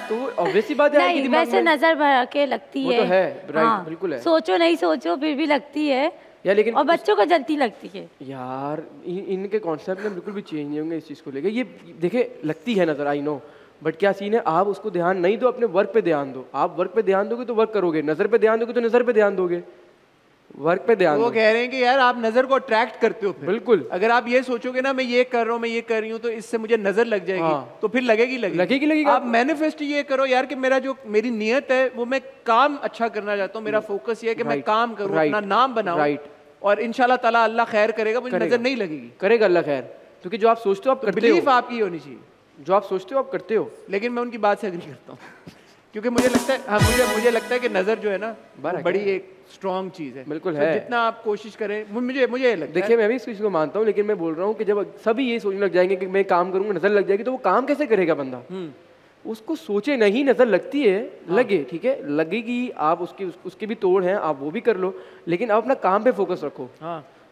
तो ऑब्वियसली बात है कि दिमाग में नजर भर के लगती है, वो तो है, राइट, बिल्कुल है। सोचो नहीं सोचो फिर भी लगती है यार, लेकिन और बच्चों को जलती लगती है यार। इनके कॉन्सेप्ट में बिल्कुल भी चेंज नहीं होंगे इस चीज़ को लेके। ये देखे लगती है नजर, आई नो, बट क्या सीन है, आप उसको ध्यान नहीं दो, अपने वर्क पे ध्यान दो। आप वर्क पे ध्यान दोगे तो वर्क करोगे, नजर पे ध्यान दोगे तो नजर पे ध्यान दोगे, वर्क पे ध्यान। वो कह रहे हैं कि यार आप नजर को अट्रैक्ट करते हो। बिल्कुल, अगर आप ये सोचोगे ना मैं ये कर रहा हूँ, मैं ये कर रही हूँ, तो इससे मुझे नजर लग जाएगी। हाँ। तो फिर लगेगी लगेगी लगेगी लगेगी। आप मैनिफेस्ट ये करो यार कि मेरा जो मेरी नियत है वो मैं काम अच्छा करना चाहता हूँ, मेरा फोकस ये है कि मैं काम करूँ, अपना नाम बनाऊँ, राइट, और इंशाल्लाह ताला अल्लाह खैर करेगा, मुझे नजर नहीं लगेगी, करेगा अल्लाह खैर। क्योंकि जो आप सोचते हो आप करते हो, आपकी होनी चाहिए, जो आप सोचते हो आप करते हो। लेकिन मैं उनकी बात से एग्री करता हूँ क्योंकि मुझे लगता है, हाँ, मुझे मुझे लगता है कि नज़र जो है ना बड़ी एक स्ट्रॉन्ग चीज़ है। बिल्कुल है, जितना आप कोशिश करें, मुझे मुझे लगता है। देखिए मैं भी इस चीज़ को मानता हूँ, लेकिन मैं बोल रहा हूँ कि जब सभी ये सोचने लग जाएंगे कि मैं काम करूँगा नज़र लग जाएगी, तो वो काम कैसे करेगा बंदा? उसको सोचे नहीं, नज़र लगती है, लगे, ठीक है, लगेगी, आप उसकी उसके भी तोड़ हैं, आप वो भी कर लो, लेकिन आप अपना काम पर फोकस रखो।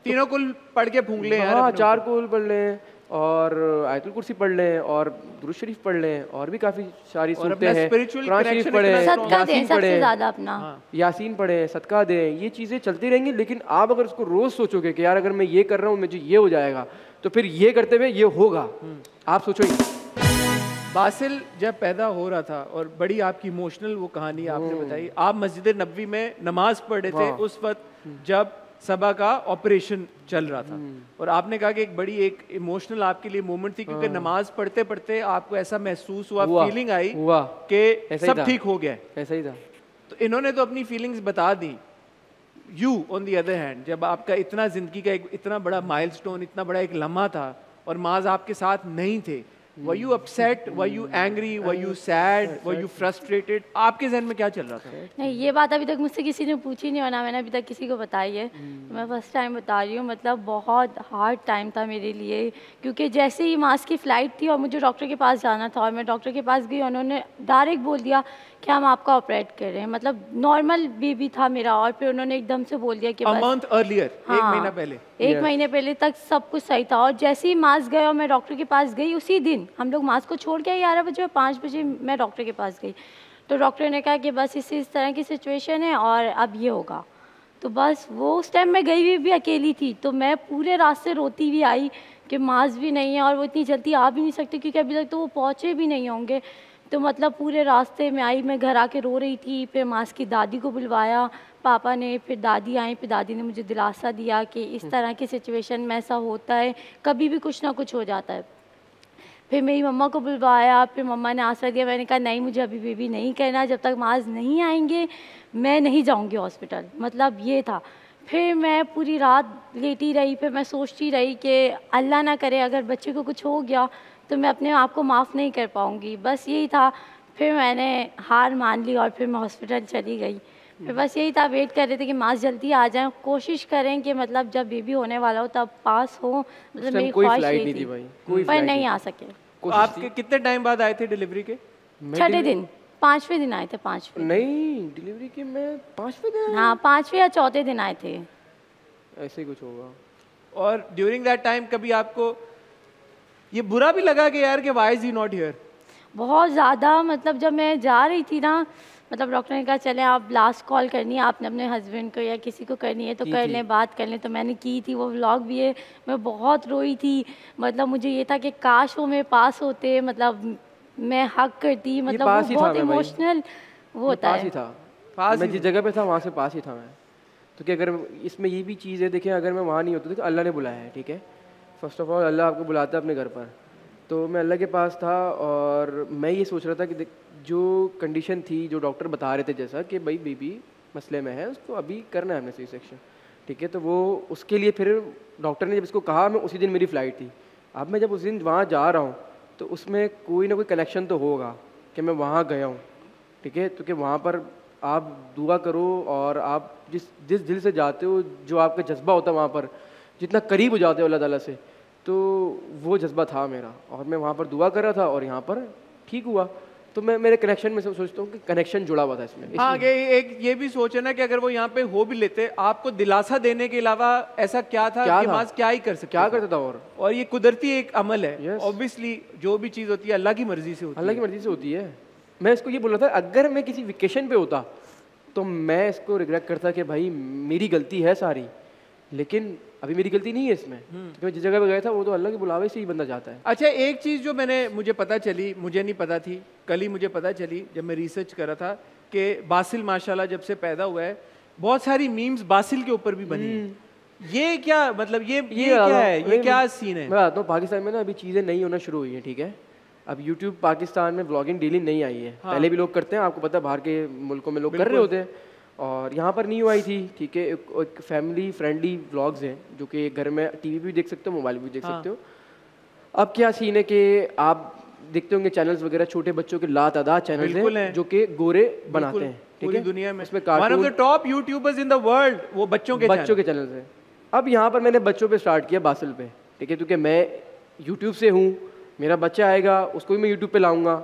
तीनों कुल पढ़ के फूंक लें, हाँ, चार कुल पढ़ लें और आयतुल कुर्सी पढ़ लें और दुरूद शरीफ पढ़ लें और भी काफ़ी सारी सूरतें हैं, कुरान शरीफ पढ़ें, यासीन पढ़ें, अपना यासीन पढ़ें, सदका दें, ये चीज़ें चलती रहेंगी। लेकिन आप अगर उसको रोज़ सोचोगे कि यार अगर मैं ये कर रहा हूँ मुझे ये हो जाएगा, तो फिर ये करते हुए ये होगा, आप सोचोगे। बासिल जब पैदा हो रहा था और बड़ी आपकी इमोशनल वो कहानी आपने बताई, आप मस्जिद नबवी में नमाज पढ़ रहे थे उस वक्त जब सबा का ऑपरेशन चल रहा था, और आपने कहा कि एक बड़ी एक इमोशनल आपके लिए मोमेंट थी क्योंकि नमाज पढ़ते पढ़ते आपको ऐसा महसूस हुआ, हुआ फीलिंग आई कि सब ठीक हो गया, ऐसा ही था। तो इन्होंने तो अपनी फीलिंग्स बता दी। You on the other hand, जब आपका इतना जिंदगी का एक इतना बड़ा माइलस्टोन, इतना बड़ा एक लम्हा था और माज आपके साथ नहीं थे, were you upset, were you angry, were you sad, were you frustrated, आपके जहन में क्या चल रहा था? नहीं, ये बात अभी तक मुझसे किसी ने पूछी नहीं, और ना मैंने अभी तक किसी को बताई है, तो मैं फर्स्ट टाइम बता रही हूँ। मतलब बहुत हार्ड टाइम था मेरे लिए, क्योंकि जैसे ही मास की फ़्लाइट थी और मुझे डॉक्टर के पास जाना था, और मैं डॉक्टर के पास गई, उन्होंने डायरेक्ट बोल दिया कि हम आपका ऑपरेट कर रहे हैं। मतलब नॉर्मल बेबी था मेरा, और फिर उन्होंने एकदम से बोल दिया कि बस, मंथ अर्लियर, एक महीना पहले, एक महीने पहले तक सब कुछ सही था। और जैसे ही मास गए और मैं डॉक्टर के पास गई, उसी दिन हम लोग मास को छोड़ के ग्यारह बजे और पाँच बजे मैं डॉक्टर के पास गई, तो डॉक्टर ने कहा कि बस इसी इस तरह की सिचुएशन है और अब ये होगा। तो बस वो उस टाइम मैं गई हुई भी अकेली थी, तो मैं पूरे रास्ते रोती हुई आई कि मास भी नहीं है और वो इतनी जल्दी आ भी नहीं सकते, क्योंकि अभी तक तो वो पहुँचे भी नहीं होंगे। तो मतलब पूरे रास्ते में आई, मैं घर आके रो रही थी। फिर मास की दादी को बुलवाया पापा ने, फिर दादी आई, फिर दादी ने मुझे दिलासा दिया कि इस तरह की सिचुएशन में ऐसा होता है, कभी भी कुछ ना कुछ हो जाता है। फिर मेरी मम्मा को बुलवाया, फिर मम्मा ने आंसर दिया। मैंने कहा नहीं, मुझे अभी बेबी नहीं करना, जब तक माज नहीं आएंगे मैं नहीं जाऊँगी हॉस्पिटल, मतलब ये था। फिर मैं पूरी रात लेटी रही, फिर मैं सोचती रही कि अल्लाह ना करे अगर बच्चे को कुछ हो गया तो मैं अपने आप को माफ़ नहीं कर पाऊँगी, बस यही था। फिर मैंने हार मान ली और फिर मैं हॉस्पिटल चली गई। फिर बस यही था, वेट कर रहे थे कि मास जल्दी आ जाए, कोशिश करें कि मतलब जब बेबी होने वाला हो तब पास हो, मतलब मेरी ख्वाहिश यही थी, पर नहीं, नहीं आ सके। तो आपके कितने टाइम बाद आए थे डिलीवरी के? छठे दिन, पाँचवें दिन आए थे। पाँचवें नहीं, डिलीवरी के मैं पाँचवें दिन, हाँ पाँचवें या चौथे दिन आए थे, ऐसे कुछ होगा। और ड्यूरिंग दैट टाइम कभी आपको ये बुरा भी लगा कि यार कि why is he not here? बहुत ज़्यादा, मतलब जब मैं जा रही थी ना, मतलब डॉक्टर ने कहा चलें आप लास्ट कॉल करनी है आपने अपने हस्बैंड को या किसी को करनी है तो कर लें, बात कर लें, तो मैंने की थी। वो व्लॉग भी है, मैं बहुत रोई थी, मतलब मुझे ये था कि काश वो मेरे पास होते, मतलब मैं हक करती, मतलब वो बहुत इमोशनल वो होता है। पास ही था, जगह पे था वहाँ से पास ही था मैं, तो कि अगर इसमें ये भी चीज़ है, देखें अगर मैं वहाँ नहीं होती तो अल्लाह ने बुलाया है, ठीक है, फर्स्ट ऑफ ऑल अल्लाह आपको बुलाता है अपने घर पर, तो मैं अल्लाह के पास था। और मैं ये सोच रहा था कि जो कंडीशन थी, जो डॉक्टर बता रहे थे जैसा कि भाई बेबी मसले में है, उसको अभी करना है हमने सी सेक्शन, ठीक है, तो वो उसके लिए फिर डॉक्टर ने जब इसको कहा, मैं उसी दिन मेरी फ़्लाइट थी। अब मैं जब उस दिन वहाँ जा रहा हूँ तो उसमें कोई ना कोई कनेक्शन तो होगा कि मैं वहाँ गया हूँ, ठीक है, तो कि वहाँ पर आप दुआ करो और आप जिस जिस दिल से जाते हो, जो आपका जज्बा होता है वहाँ पर, जितना करीब हो जाते हो अल्लाह ताला से, तो वो जज्बा था मेरा। और मैं वहाँ पर दुआ कर रहा था और यहाँ पर ठीक हुआ, तो मैं मेरे कनेक्शन में सोचता हूँ कि कनेक्शन जुड़ा हुआ था इसमें। हाँ, एक ये भी सोचे ना कि अगर वो यहाँ पे हो भी लेते, आपको दिलासा देने के अलावा ऐसा क्या था, क्या, था? क्या ही कर सकते, क्या करता था। और और ये कुदरती एक अमल है, ऑब्वियसली yes. जो भी चीज़ होती है अल्लाह की मर्जी से होती है, अल्लाह की मर्जी से होती है। मैं इसको ये बोल रहा था, अगर मैं किसी वेकेशन पे होता तो मैं इसको रिग्रेट करता कि भाई मेरी गलती है सारी, लेकिन अभी मेरी गलती नहीं है इसमें, क्योंकि मैं जिस जगह पे गया था वो तो अल्लाह के बुलावे से ही बंदा जाता है। अच्छा, एक चीज़ जो मैंने मुझे पता चली, मुझे नहीं पता थी, कल ही मुझे पता चली जब मैं रिसर्च कर रहा था, कि बासिल माशाल्लाह जब से पैदा हुआ है बहुत सारी मीम्स बासिल के ऊपर भी बनी है। ये क्या मतलब, ये ये, ये क्या है, ये क्या सीन है? मैं बताता हूँ, पाकिस्तान में ना अभी चीज़ें नहीं होना शुरू हुई हैं, ठीक है, अब यूट्यूब पाकिस्तान में ब्लॉगिंग डेली नहीं आई है, पहले भी लोग करते हैं, आपको पता है बाहर के मुल्कों में लोग कर रहे होते हैं, और यहाँ पर न्यू आई थी, ठीक है, एक, एक फैमिली फ्रेंडली व्लॉग्स हैं जो कि घर में टीवी भी देख सकते हो, मोबाइल भी देख हाँ. सकते हो। अब क्या सीन है कि आप देखते होंगे चैनल्स वगैरह, छोटे बच्चों के लात आदात चैनल हैं जो कि गोरे बनाते हैं, ठीक है, दुनिया में one of the top YouTubers in the world, वो बच्चों के बच्चों के चैनल्स हैं। अब यहाँ पर मैंने बच्चों पर स्टार्ट किया, बासिल पे, ठीक है, क्योंकि मैं यूट्यूब से हूँ, मेरा बच्चा आएगा, उसको भी मैं यूट्यूब पर लाऊँगा,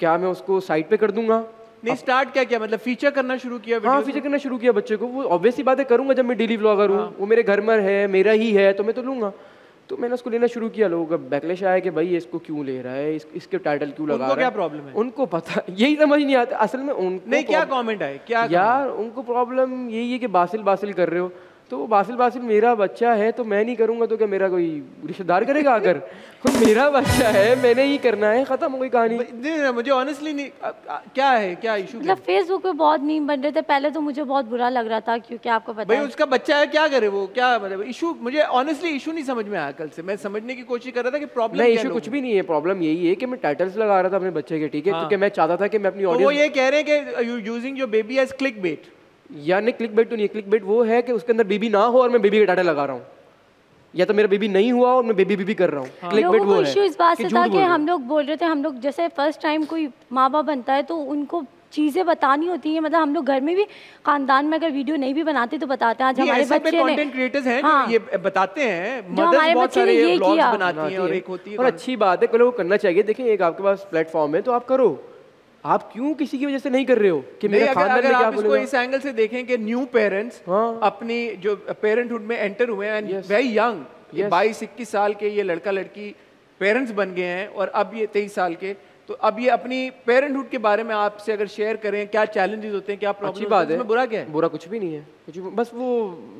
क्या मैं उसको साइड पर कर दूँगा? नहीं, स्टार्ट क्या किया, मतलब फीचर करना शुरू किया, हाँ फीचर करना शुरू किया बच्चे को। वो ऑब्वियसली बातें करूंगा जब मैं डेली व्लॉगर हूँ, वो मेरे घर में है, मेरा ही है, तो मैं तो लूँगा, तो मैंने उसको लेना शुरू किया। लोगों का बैकलैश आया कि भाई इसको क्यों ले रहा है, इस, इसके टाइटल क्यों लगा रहा है, क्या प्रॉब्लम है उनको पता, यही समझ नहीं आता असल में उनको, नहीं क्या कॉमेंट आए क्या यार, उनको प्रॉब्लम यही है कि बासिल बासिल कर रहे हो, तो वो बासिल बासिल मेरा बच्चा है तो मैं नहीं करूँगा तो क्या मेरा कोई रिश्तेदार करेगा? अगर तो मेरा बच्चा है, मैंने ही करना है, खत्म हो गई कहानी। नहीं मुझे ऑनेस्टली नहीं, क्या है क्या इशू? मतलब फेसबुक पे बहुत मीम बन रहे थे, पहले तो मुझे बहुत बुरा लग रहा था क्योंकि आपको पता है भाई उसका बच्चा है, क्या करे वो, क्या मतलब इशू, मुझे ऑनेस्टली इशू नहीं समझ में आया, कल से मैं समझने की कोशिश कर रहा था कि प्रॉब्लम नहीं, इशू कुछ भी नहीं है, प्रॉब्लम यही है कि मैं टाइटल्स लगा रहा था अपने बच्चे के, ठीक है, क्योंकि मैं चाहता था कि मैं अपनी ऑडियंस, वो ये कह रहे हैं कि you using your baby as clickbait, यानी क्लिक बेट तो नहीं, क्लिक बेट वो है कि उसके अंदर बेबी ना हो और मैं बेबी का डाटा लगा रहा हूँ, या तो मेरा बेबी नहीं हुआ और मैं बेबी बेबी कर रहा हूँ। हाँ। क्लिक बेट वो है। इशू इस बात से था कि हम लोग बोल रहे थे, हम लोग जैसे फर्स्ट टाइम कोई माँ बाप बनता है तो उनको चीज़ें बतानी होती हैं, मतलब हम लोग घर में भी खानदान में अगर वीडियो नहीं भी बनाते तो बताते हैं, आज हमारे बच्चे कंटेंट क्रिएटर्स हैं हाँ। ये बताते हैं, मदर्स बहुत सारे ये व्लॉग्स बनाती हैं और एक होती है, और अच्छी बात है, लोगों को करना चाहिए। देखिए एक आपके पास प्लेटफॉर्म है तो आप करो, आप क्यों किसी की वजह से नहीं कर रहे हो कि मेरा अगर, अगर आप इसको इस एंगल से देखें कि न्यू पेरेंट्स हाँ। अपनी जो पेरेंटहुड में एंटर हुए हैं yes. Very young yes. बाईस इक्कीस साल के ये लड़का लड़की पेरेंट्स बन गए हैं और अब ये तेईस साल के, तो अब ये अपनी पेरेंटहुड के बारे में आपसे अगर शेयर करें, क्या चैलेंजेस होते हैं, क्या प्रॉब्लम होती है, बुरा क्या है? बुरा कुछ भी नहीं है, कुछ बस वो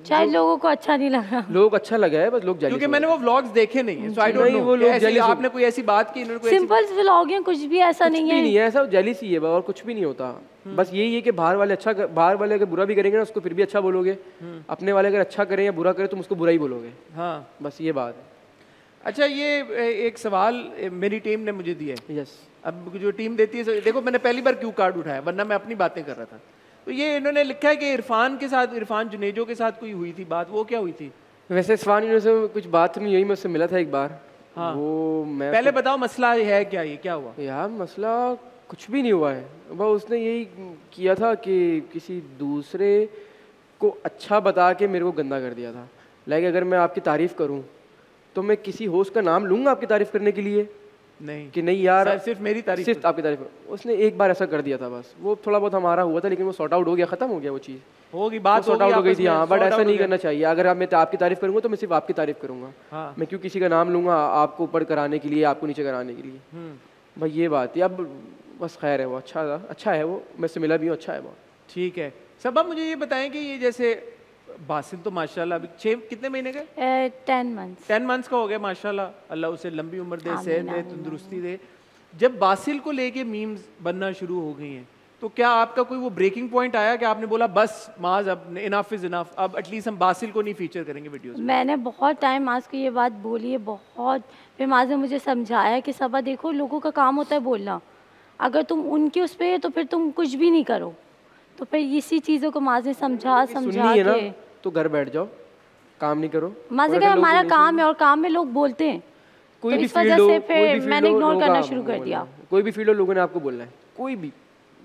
शायद लोगों को अच्छा नहीं लगा, लोग अच्छा लगा है बस, लोग जेलस, क्योंकि मैंने वो व्लॉग्स देखे नहीं है, सो आई डोंट नो आपने कोई ऐसी बात की, इन्होंने कोई सिंपल व्लॉग है, कुछ भी ऐसा नहीं है, नहीं है ऐसा, जेलस ही है और कुछ भी नहीं होता। बस यही है कि बाहर वाले अच्छा, बाहर वाले अगर बुरा भी करेंगे ना उसको फिर भी अच्छा बोलोगे, अपने वाले अगर अच्छा करें या बुरा करें तुम उसको बुरा ही बोलोगे। हाँ बस ये बात है। अच्छा ये एक सवाल मेरी टीम ने मुझे दिया है। यस। अब जो टीम देती है, देखो मैंने पहली बार क्यों कार्ड उठाया, वरना मैं अपनी बातें कर रहा था। तो ये इन्होंने लिखा है कि इरफान के साथ, इरफान जुनेजो के साथ कोई हुई थी बात, वो क्या हुई थी? वैसे इरफान जुनेजो से कुछ बात नहीं हुई, मैं उससे मिला था एक बार। हाँ वो मैं, पहले बताओ मसला है क्या, ये क्या हुआ? यार मसला कुछ भी नहीं हुआ है, वह उसने यही किया था कि किसी दूसरे को अच्छा बता के मेरे को गंदा कर दिया था। लाइक अगर मैं आपकी तारीफ़ करूँ तो मैं किसी होस्ट का नाम लूँगा आपकी तारीफ़ करने के लिए, नहीं कि नहीं यार सर, सिर्फ मेरी तारीफ, सिर्फ आपकी तारीफ। उसने एक बार ऐसा कर दिया था बस, वो थोड़ा बहुत हमारा हुआ था लेकिन वो सॉर्ट आउट हो गया, खत्म हो गया वो चीज़, होगी बात सॉर्ट आउट हो गई थी। हाँ बट ऐसा नहीं करना चाहिए, अगर आप मैं आपकी तारीफ करूँगा तो मैं सिर्फ आपकी तारीफ करूँगा। हाँ। मैं क्यों किसी का नाम लूँगा आपको ऊपर कराने के लिए, आपको नीचे कराने के लिए, भाई ये बात है। अब बस खैर है, वो अच्छा था, अच्छा है, वो मैं से मिला भी हूँ, अच्छा है बहुत। ठीक है सब, आप मुझे ये बताएं कि ये जैसे बासिल तो माशाल्लाह अभी छः कितने महीने का, टेन मंथ्स टेन मंथ्स का हो गया माशाल्लाह, अल्लाह उसे लंबी उम्र दे, सेहत दे, तंदुरुस्ती दे। जब बासिल को लेके मीम्स बनना शुरू हो गई हैं तो क्या आपका कोई वो ब्रेकिंग पॉइंट आया कि आपने बोला बस माज अब इनफ इज इनफ, अब एटलीस्ट हम बासिल को नहीं फीचर करेंगे वीडियोस में? मैंने बहुत टाइम माज को ये बात बोली है, बहुत, फिर माज ने मुझे समझाया कि सबा देखो लोगों का काम होता है बोलना, अगर तुम उनके उस पर तो फिर तुम कुछ भी नहीं करो। तो फिर इसी चीज़ों को माज ने समझा समझा के, तो घर बैठ जाओ, काम नहीं करो। माजे का हमारा काम है और काम में लोग बोलते हैं, कोई भी फील्ड हो, फिर मैंने इग्नोर करना शुरू कर दिया। कोई भी फील्ड हो लोगों ने आपको बोलना है, कोई भी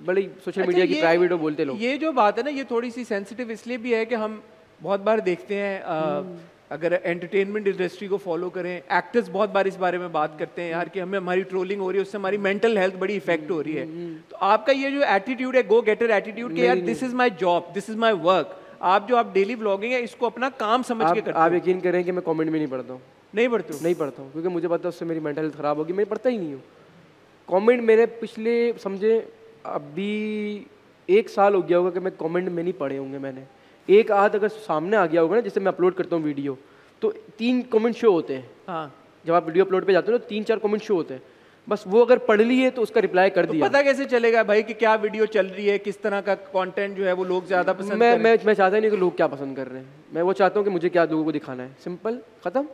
बड़ी सोशल मीडिया की प्राइवेट हो बोलते लोग। ये जो बात है ना ये थोड़ी सी सेंसिटिव इसलिए भी है कि हम बहुत बार देखते हैं, अगर एंटरटेनमेंट इंडस्ट्री को फॉलो करें, एक्टर्स बहुत बार इस बारे में बात करते हैं यार कि हमें हमारी ट्रोलिंग हो रही है, उससे हमारी मेंटल हेल्थ बड़ी इफेक्ट हो रही है। तो आपका ये जो एटीट्यूड है, गो गेटर एटीट्यूड कि यार this is my job, this is my work, आप जो आप डेली व्लॉगिंग है इसको अपना काम समझ आप, के करते हैं। आप यकीन करें कि मैं कॉमेंट में नहीं पढ़ता हूँ, नहीं पढ़ता हूँ नहीं पढ़ता हूँ क्योंकि मुझे पता है उससे मेरी मेंटल हेल्थ खराब होगी, मैं पढ़ता ही नहीं हूँ कॉमेंट। मेरे पिछले समझे अभी एक साल हो गया होगा कि मैं कॉमेंट में नहीं पढ़े होंगे, मैंने एक आध अगर सामने आ गया होगा ना, जैसे मैं अपलोड करता हूँ वीडियो तो तीन कमेंट शो होते हैं। हाँ। जब आप वीडियो अपलोड पे जाते हो ना तीन चार कमेंट शो होते हैं, बस वो अगर पढ़ लिए तो उसका रिप्लाई कर तो दिया। पता कैसे चलेगा भाई कि क्या वीडियो चल रही है, किस तरह का कंटेंट जो है वो लोग ज़्यादा पसंद मैं, मैं मैं चाहता नहीं कि लोग क्या पसंद कर रहे हैं, मैं वो चाहता हूँ कि मुझे क्या लोगों को दिखाना है, सिंपल खत्म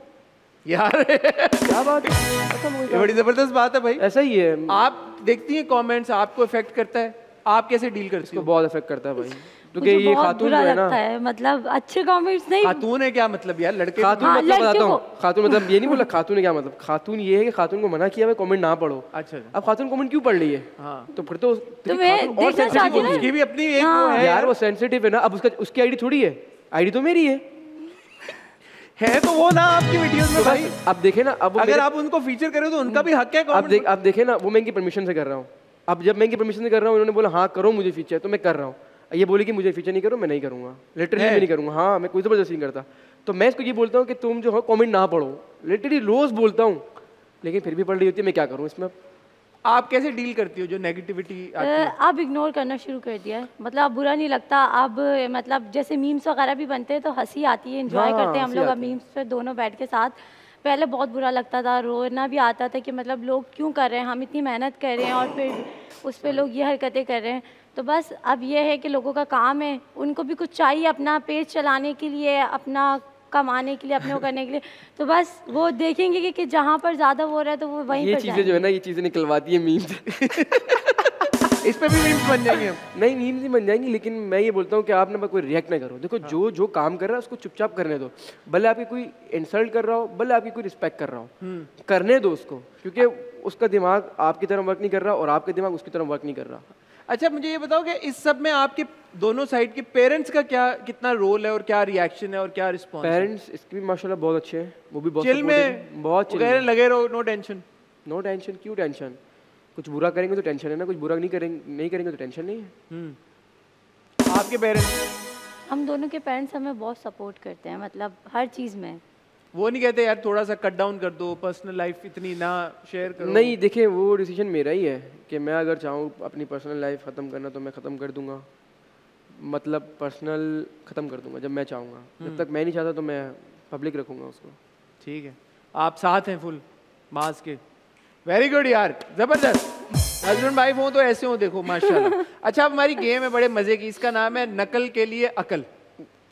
यार। क्या बात है, बड़ी ज़बरदस्त बात है भाई। ऐसा ही है, आप देखती हैं कॉमेंट्स आपको इफेक्ट करता है, आप कैसे डील करती हो? बहुत इफेक्ट करता है भाई, क्योंकि ये खातून है ना, मतलब अच्छे कमेंट्स नहीं, खातून है क्या मतलब यार, लड़के खातून मतलब बताता हूं, खातून मतलब ये नहीं बोला खातून है क्या मतलब, खातून ये है कि खातून को मना किया है कमेंट ना पढ़ो। अच्छा, अब खातून कमेंट क्यों पढ़ रही है? हां तो फिर तो और सेंसिटिव है, उसकी भी अपनी एक वो है यार, वो सेंसिटिव है ना। अब उसका उसकी आईडी थोड़ी है, आईडी तो मेरी है है तो वो ना आपकी वीडियोस में भाई। अब देखें ना, अब अगर आप उनको फीचर करें तो उनका भी हक है। अब देख अब देखें ना, वो मैं इनकी परमिशन से कर रहा हूं, अब जब मैं इनकी परमिशन से कर रहा हूं इन्होंने बोला हां करो मुझे फीचर, तो मैं कर रहा हूं। ये बोली कि मुझे फीचर नहीं करो, मैं नहीं करूँगा, लिटरली मैं नहीं करूँगा। हाँ मैं कोई जबरदस्ती नहीं करता, तो मैं इसको ये बोलता हूँ कि तुम जो हो कमेंट ना पढ़ो, लिटरली रोज़ बोलता हूँ, लेकिन फिर भी पढ़ रही होती है, मैं क्या करूँ इसमें? आप कैसे डील करती हो जो नेगेटिविटी आती है? आप इग्नोर करना शुरू कर दिया है, मतलब अब बुरा नहीं लगता। अब मतलब जैसे मीम्स वगैरह भी बनते हैं तो हंसी आती है, इन्जॉय करते हैं हम लोग अब मीम्स पर दोनों बैठ के साथ। पहले बहुत बुरा लगता था, रोना भी आता था कि मतलब लोग क्यों कर रहे हैं, हम इतनी मेहनत कर रहे हैं और फिर उस पर लोग ये हरकतें कर रहे हैं। तो बस अब यह है कि लोगों का काम है, उनको भी कुछ चाहिए अपना पेज चलाने के लिए, अपना कमाने के लिए, अपने वो करने के लिए। तो बस वो देखेंगे कि, कि जहाँ पर ज़्यादा हो रहा है तो वो वहीं ये पर चीज़ें जो है ना, ये चीज़ें निकलवाती है मीम्स। इस पर भी मीम्स बन जाएंगे? नहीं मीम्स नहीं बन जाएंगी, लेकिन मैं ये बोलता हूँ कि आप ना कोई रिएक्ट ना करो। देखो जो जो काम कर रहा है उसको चुपचाप करने दो, भले आपकी कोई इंसल्ट कर रहा हो, भले आपकी कोई रिस्पेक्ट कर रहा हो, करने दो उसको, क्योंकि उसका दिमाग आपकी तरफ वर्क नहीं कर रहा और आपका दिमाग उसकी तरफ वर्क नहीं कर रहा। अच्छा मुझे ये बताओ कि इस सब में आपके दोनों साइड के पेरेंट्स का क्या कितना रोल है और क्या रिएक्शन है और क्या रिस्पांस? पेरेंट्स इसके भी माशाल्लाह बहुत अच्छे हैं, वो भी बहुत चिल में, बहुत चिल में लगे रहो, नो टेंशन। नो टेंशन क्यों टेंशन? कुछ बुरा करेंगे तो टेंशन है ना, कुछ बुरा नहीं करेंगे नहीं करेंगे तो टेंशन नहीं है। आपके पेरेंट्स? हम दोनों के पेरेंट्स हमें बहुत सपोर्ट करते हैं, मतलब हर चीज़ में। वो नहीं कहते यार थोड़ा सा कट डाउन कर दो, पर्सनल लाइफ इतनी ना शेयर करो? नहीं, देखिए वो डिसीजन मेरा ही है कि मैं अगर चाहूँ अपनी पर्सनल लाइफ ख़त्म करना तो मैं ख़त्म कर दूँगा, मतलब पर्सनल ख़त्म कर दूँगा जब मैं चाहूँगा, जब तक मैं नहीं चाहता तो मैं पब्लिक रखूँगा उसको। ठीक है, आप साथ हैं फुल माज के, वेरी गुड यार, ज़बरदस्त। हस्बैंड वाइफ हो तो ऐसे हो, देखो माशाल्लाह। अच्छा, अब हमारी गेम है बड़े मज़े की, इसका नाम है नकल के लिए अकल।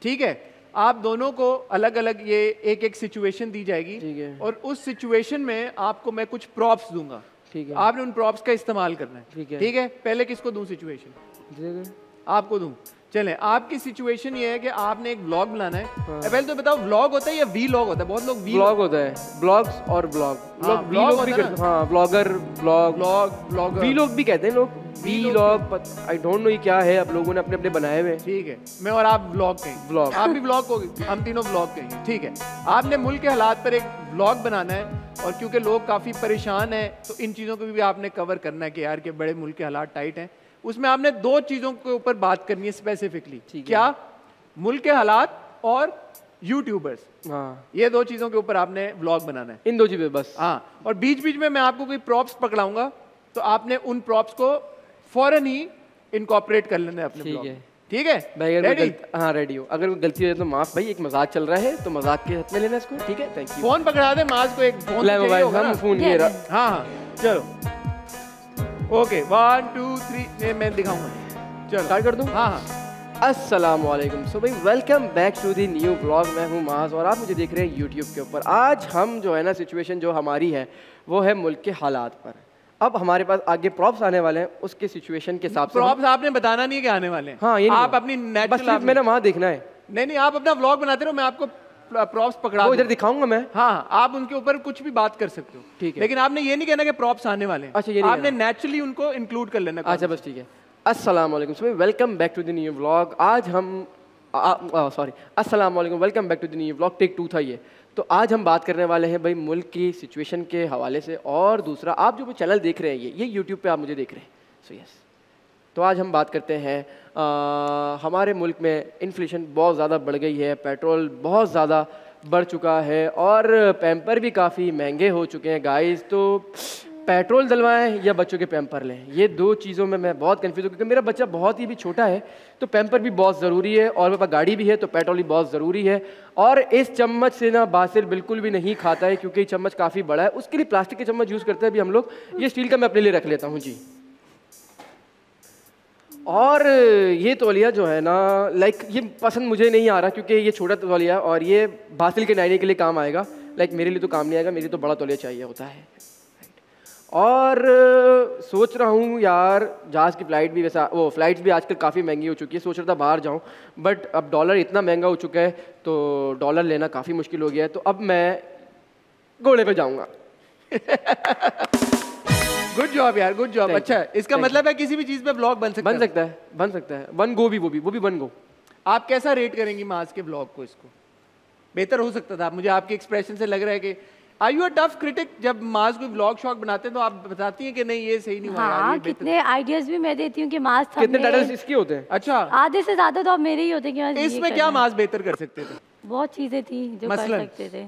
ठीक है, आप दोनों को अलग अलग ये एक एक सिचुएशन दी जाएगी, ठीक है, और उस सिचुएशन में आपको मैं कुछ प्रॉप्स दूंगा, ठीक है, आपने उन प्रॉप्स का इस्तेमाल करना है, ठीक है, ठीक है? पहले किसको दूं सिचुएशन? आपको दूं। चले, आपकी सिचुएशन ये है कि आपने एक ब्लॉग बनाना है। हाँ। पहले तो बताओ ब्लॉग होता है या वीलॉग होता है? बहुत लोग वीलॉग होता है, ब्लॉग्स और ब्लॉग। हाँ, ब्लॉग भी करते हैं। हाँ, blogger, blog, blog, blogger, vlog भी कहते हैं लोग। वीलॉग, आई डोंट नो ये क्या है, आप लोगों ने अपने अपने बनाए हुए। ठीक है, मैं और आप ब्लॉग कहेंगे, ब्लॉग आप भी ब्लॉग होगी, हम तीनों ब्लॉग कहेंगे। ठीक है, आपने मुल्क के हालात पर एक ब्लॉग बनाना है और क्योंकि लोग काफी परेशान है तो इन चीजों को भी आपने कवर करना है कि यार के बड़े मुल्क के हालात टाइट है। उसमें आपने दो चीजों के ऊपर बात करनी है स्पेसिफिकली, क्या मुल्क के हालात और यूट्यूबर्स। हाँ, ये दो चीजों के ऊपर आपने व्लॉग बनाना है, इन दो चीजों बस। हाँ, और बीच बीच में मैं आपको कोई प्रॉप्स पकड़ाऊंगा तो आपने उन प्रॉप्स को फौरन ही इनकॉर्पोरेट कर लेना है अपने व्लॉग में। ठीक है भाई, रेडी? हाँ रेडी हो। अगर कोई गलती हो जाए तो माफ भाई, एक मजाक चल रहा है तो मजाक के हाथ में लेना इसको, ठीक है? Thank you. फोन पकड़ा दे माज को, एक फोन। हाँ हाँ चलो, ओके वन टू थ्री, मैं दिखाऊंगा। चलो स्टार्ट कर दूं? हाँ हाँ। अस्सलामुअलैकुम, सो भाई welcome back to the new blog. मैं हूँ माज और आप मुझे देख रहे हैं यूट्यूब के ऊपर। आज हम जो है ना, सिचुएशन जो हमारी है वो है मुल्क के हालात पर। अब हमारे पास आगे प्रॉप्स आने वाले हैं, उसके सिचुएशन के हिसाब से प्रॉप्स आपने बताना नहीं है कि आने वाले हैं। हाँ, ये आप अपनी नेचुरल, मैंने वहाँ देखना है। नहीं नहीं, आप अपना ब्लॉग बनाते रहो, मैं आपको प्रॉप्स पकड़ा, इधर दिखाऊंगा मैं। हाँ, आप उनके ऊपर कुछ भी बात कर सकते हो, ठीक है, लेकिन आपने ये नहीं कहना कि प्रॉप्स आने वाले हैं। अच्छा, ये आपने नेचुरली उनको इंक्लूड कर लेना। अच्छा बस, ठीक है। अस्सलाम वालेकुम so welcome back to the new vlog. आज हम सॉरी अस्सलाम वालेकुम, welcome back to the new vlog, take two था ये। तो आज हम बात करने वाले हैं भाई मुल्क की सिचुएशन के हवाले से, और दूसरा आप जो चैनल देख रहे हैं ये ये यूट्यूब पर आप मुझे देख रहे हैं, सो यस। तो आज हम बात करते हैं, आ, हमारे मुल्क में इन्फ्लेशन बहुत ज़्यादा बढ़ गई है, पेट्रोल बहुत ज़्यादा बढ़ चुका है और पैम्पर भी काफ़ी महंगे हो चुके हैं गाइस। तो पेट्रोल डलवाएं या बच्चों के पैम्पर लें, ये दो चीज़ों में मैं बहुत कन्फ्यूज़ हूँ क्योंकि मेरा बच्चा बहुत ही भी छोटा है तो पैम्पर भी बहुत ज़रूरी है और मेरे पास गाड़ी भी है तो पेट्रोल भी बहुत ज़रूरी है। और इस चम्मच से ना बासिल बिल्कुल भी नहीं खाता है क्योंकि चम्मच काफ़ी बड़ा है, उसके लिए प्लास्टिक के चम्मच यूज़ करते हैं अभी हम लोग। ये स्टील का मैं अपने लिए रख लेता हूँ जी। और ये तौलिया जो है ना, लाइक ये पसंद मुझे नहीं आ रहा क्योंकि ये छोटा तौलिया और ये बासिल के नायने के लिए काम आएगा, लाइक मेरे लिए तो काम नहीं आएगा, मेरे तो बड़ा तौलिया चाहिए होता है। और सोच रहा हूँ यार जहाज़ की फ़्लाइट भी, वैसा वो फ्लाइट्स भी आजकल काफ़ी महंगी हो चुकी है, सोच रहा था बाहर जाऊँ बट अब डॉलर इतना महंगा हो चुका है तो डॉलर लेना काफ़ी मुश्किल हो गया है, तो अब मैं घोड़े पर जाऊँगा। गुड जॉब यार, गुड जॉब। अच्छा, इसका मतलब है किसी भी चीज पे ब्लॉग बन सकता है, बन सकता है, बन सकता है, वन गो भी, वो भी वो भी वन गो। आप कैसा रेट करेंगी माज के ब्लॉग को? इसको बेहतर हो सकता था, मुझे आपके एक्सप्रेशन से लग रहा है कि are you a tough critic? जब माज को ब्लॉग शॉक बनाते हैं तो आप बताती हैं कि नहीं ये सही नहीं हुआ। हाँ, कितने आइडियाज भी मैं देती हूँ कि माज कितने टाइटल्स इसके होते हैं। अच्छा, आधे से ज्यादा तो आप मेरे ही होते हैं। इसमें क्या माज बेहतर कर सकते थे? बहुत चीजें थी जो कर सकते थे।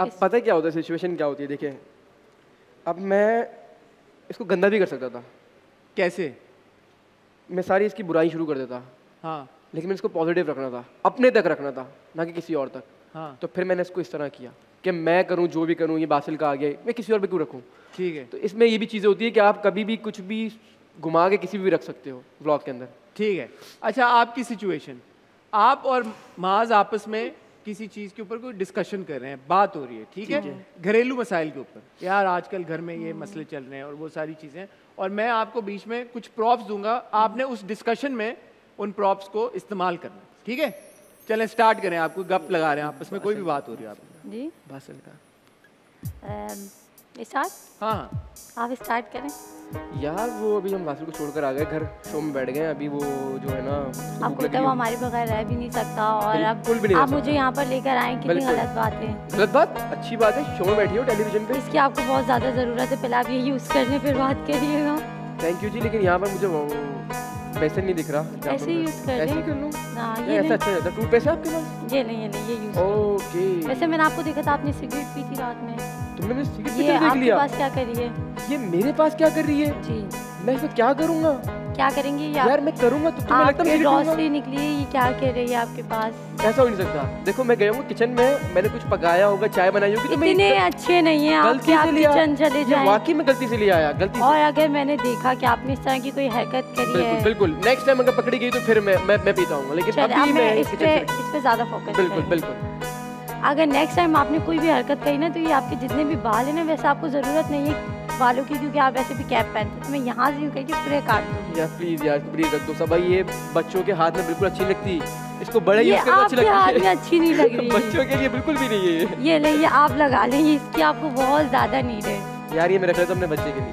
अब पता क्या होता है, सिचुएशन क्या होती है। देखिए अब मैं इसको गंदा भी कर सकता था। कैसे? मैं सारी इसकी बुराई शुरू कर देता। हाँ, लेकिन मैं इसको पॉजिटिव रखना था, अपने तक रखना था, ना कि किसी और तक। हाँ, तो फिर मैंने इसको इस तरह किया कि मैं करूं जो भी करूं, ये बासिल का आगे मैं किसी और पे क्यों रखूं। ठीक है, तो इसमें ये भी चीज़ें होती है कि आप कभी भी कुछ भी घुमा के किसी भी रख सकते हो ब्लॉग के अंदर। ठीक है। अच्छा, आपकी सिचुएशन, आप और माज आपस में किसी चीज़ के ऊपर कोई डिस्कशन कर रहे हैं, बात हो रही है, ठीक है, घरेलू मसाइल के ऊपर, यार आजकल घर में ये मसले चल रहे हैं और वो सारी चीज़ें, और मैं आपको बीच में कुछ प्रॉप्स दूंगा, आपने उस डिस्कशन में उन प्रॉप्स को इस्तेमाल करना, ठीक है? चलें स्टार्ट करें। आपको गप लगा रहे हैं आपस में, कोई भी बात हो रही है आपको जी भाषण का स्टार्ट। हाँ, आप स्टार्ट करें यार। वो अभी हम बासिल को छोड़कर आ गए घर, शो में बैठ गए। अभी वो जो है ना, आपको तो हमारे बगैर रह भी नहीं सकता और आप आप मुझे यहाँ पर लेकर आए, कितनी गलत बात है। गलत बात, अच्छी बात है, शो में बैठी हो टेलीविजन पे, इसकी आपको बहुत ज्यादा जरूरत है, पहले आप ये यूज करने फिर बात करिएगा। थैंक यू जी, लेकिन यहाँ पर मुझे वैसे नहीं दिख रहा, ऐसे यूज कर ऐसे कर लूं ना, ये ऐसा अच्छा लगता है। टूथपेस्ट है आपके पास? ये नहीं, ये नहीं, ये यूज ओके। वैसे मैंने आपको देखा था आपने सिगरेट पी थी रात में। तुमने मेरी सिगरेट पी देख लिया? आपके पास क्या कर रही है? ये मेरे पास क्या कर रही है? जी मैं इसे क्या करूंगा? क्या करेंगे यार? मैं करूंगा तो तुम्हें लगता है मेरी ड्रॉ से निकली है? ये क्या कह रही है आपके पास? ऐसा हो नहीं सकता। देखो मैं गया हूँ किचन में, मैंने कुछ पकाया होगा, चाय बनाई होगी, तो इतने अच्छे नहीं है आपके, आप किचन चले जाएं। वाकई में गलती से ले आया, गलती। और अगर मैंने देखा कि आपने इस तरह की कोई हरकत करी है, बिल्कुल नेक्स्ट टाइम अगर पकड़ी गई तो फिर मैं मैं पीता हूँ, लेकिन अभी मैं इस पे ज्यादा फोकस। बिल्कुल बिल्कुल। अगर नेक्स्ट टाइम आपने कोई भी हरकत कही ना, तो ये आपके जितने भी बाल है ना, वैसे आपको जरूरत नहीं है बालों की, क्योंकि आप वैसे भी कैप पहनते, तो मैं यहाँ से यूँ कह के पूरे काट दूँ। यार प्लीज यार पूरी रख दो सब। भाई ये बच्चों के हाथ में बिल्कुल अच्छी लगती, इसको बड़े यूज करना अच्छी लगती है। हाथ में अच्छी नहीं लग रही बच्चों के लिए, बिल्कुल भी नहीं है। ये ले, ये आप लगा लेंगे, इसकी आपको बहुत ज्यादा नीड है। यार ये मैं रख लेता हूँ अपने बच्चे के लिए।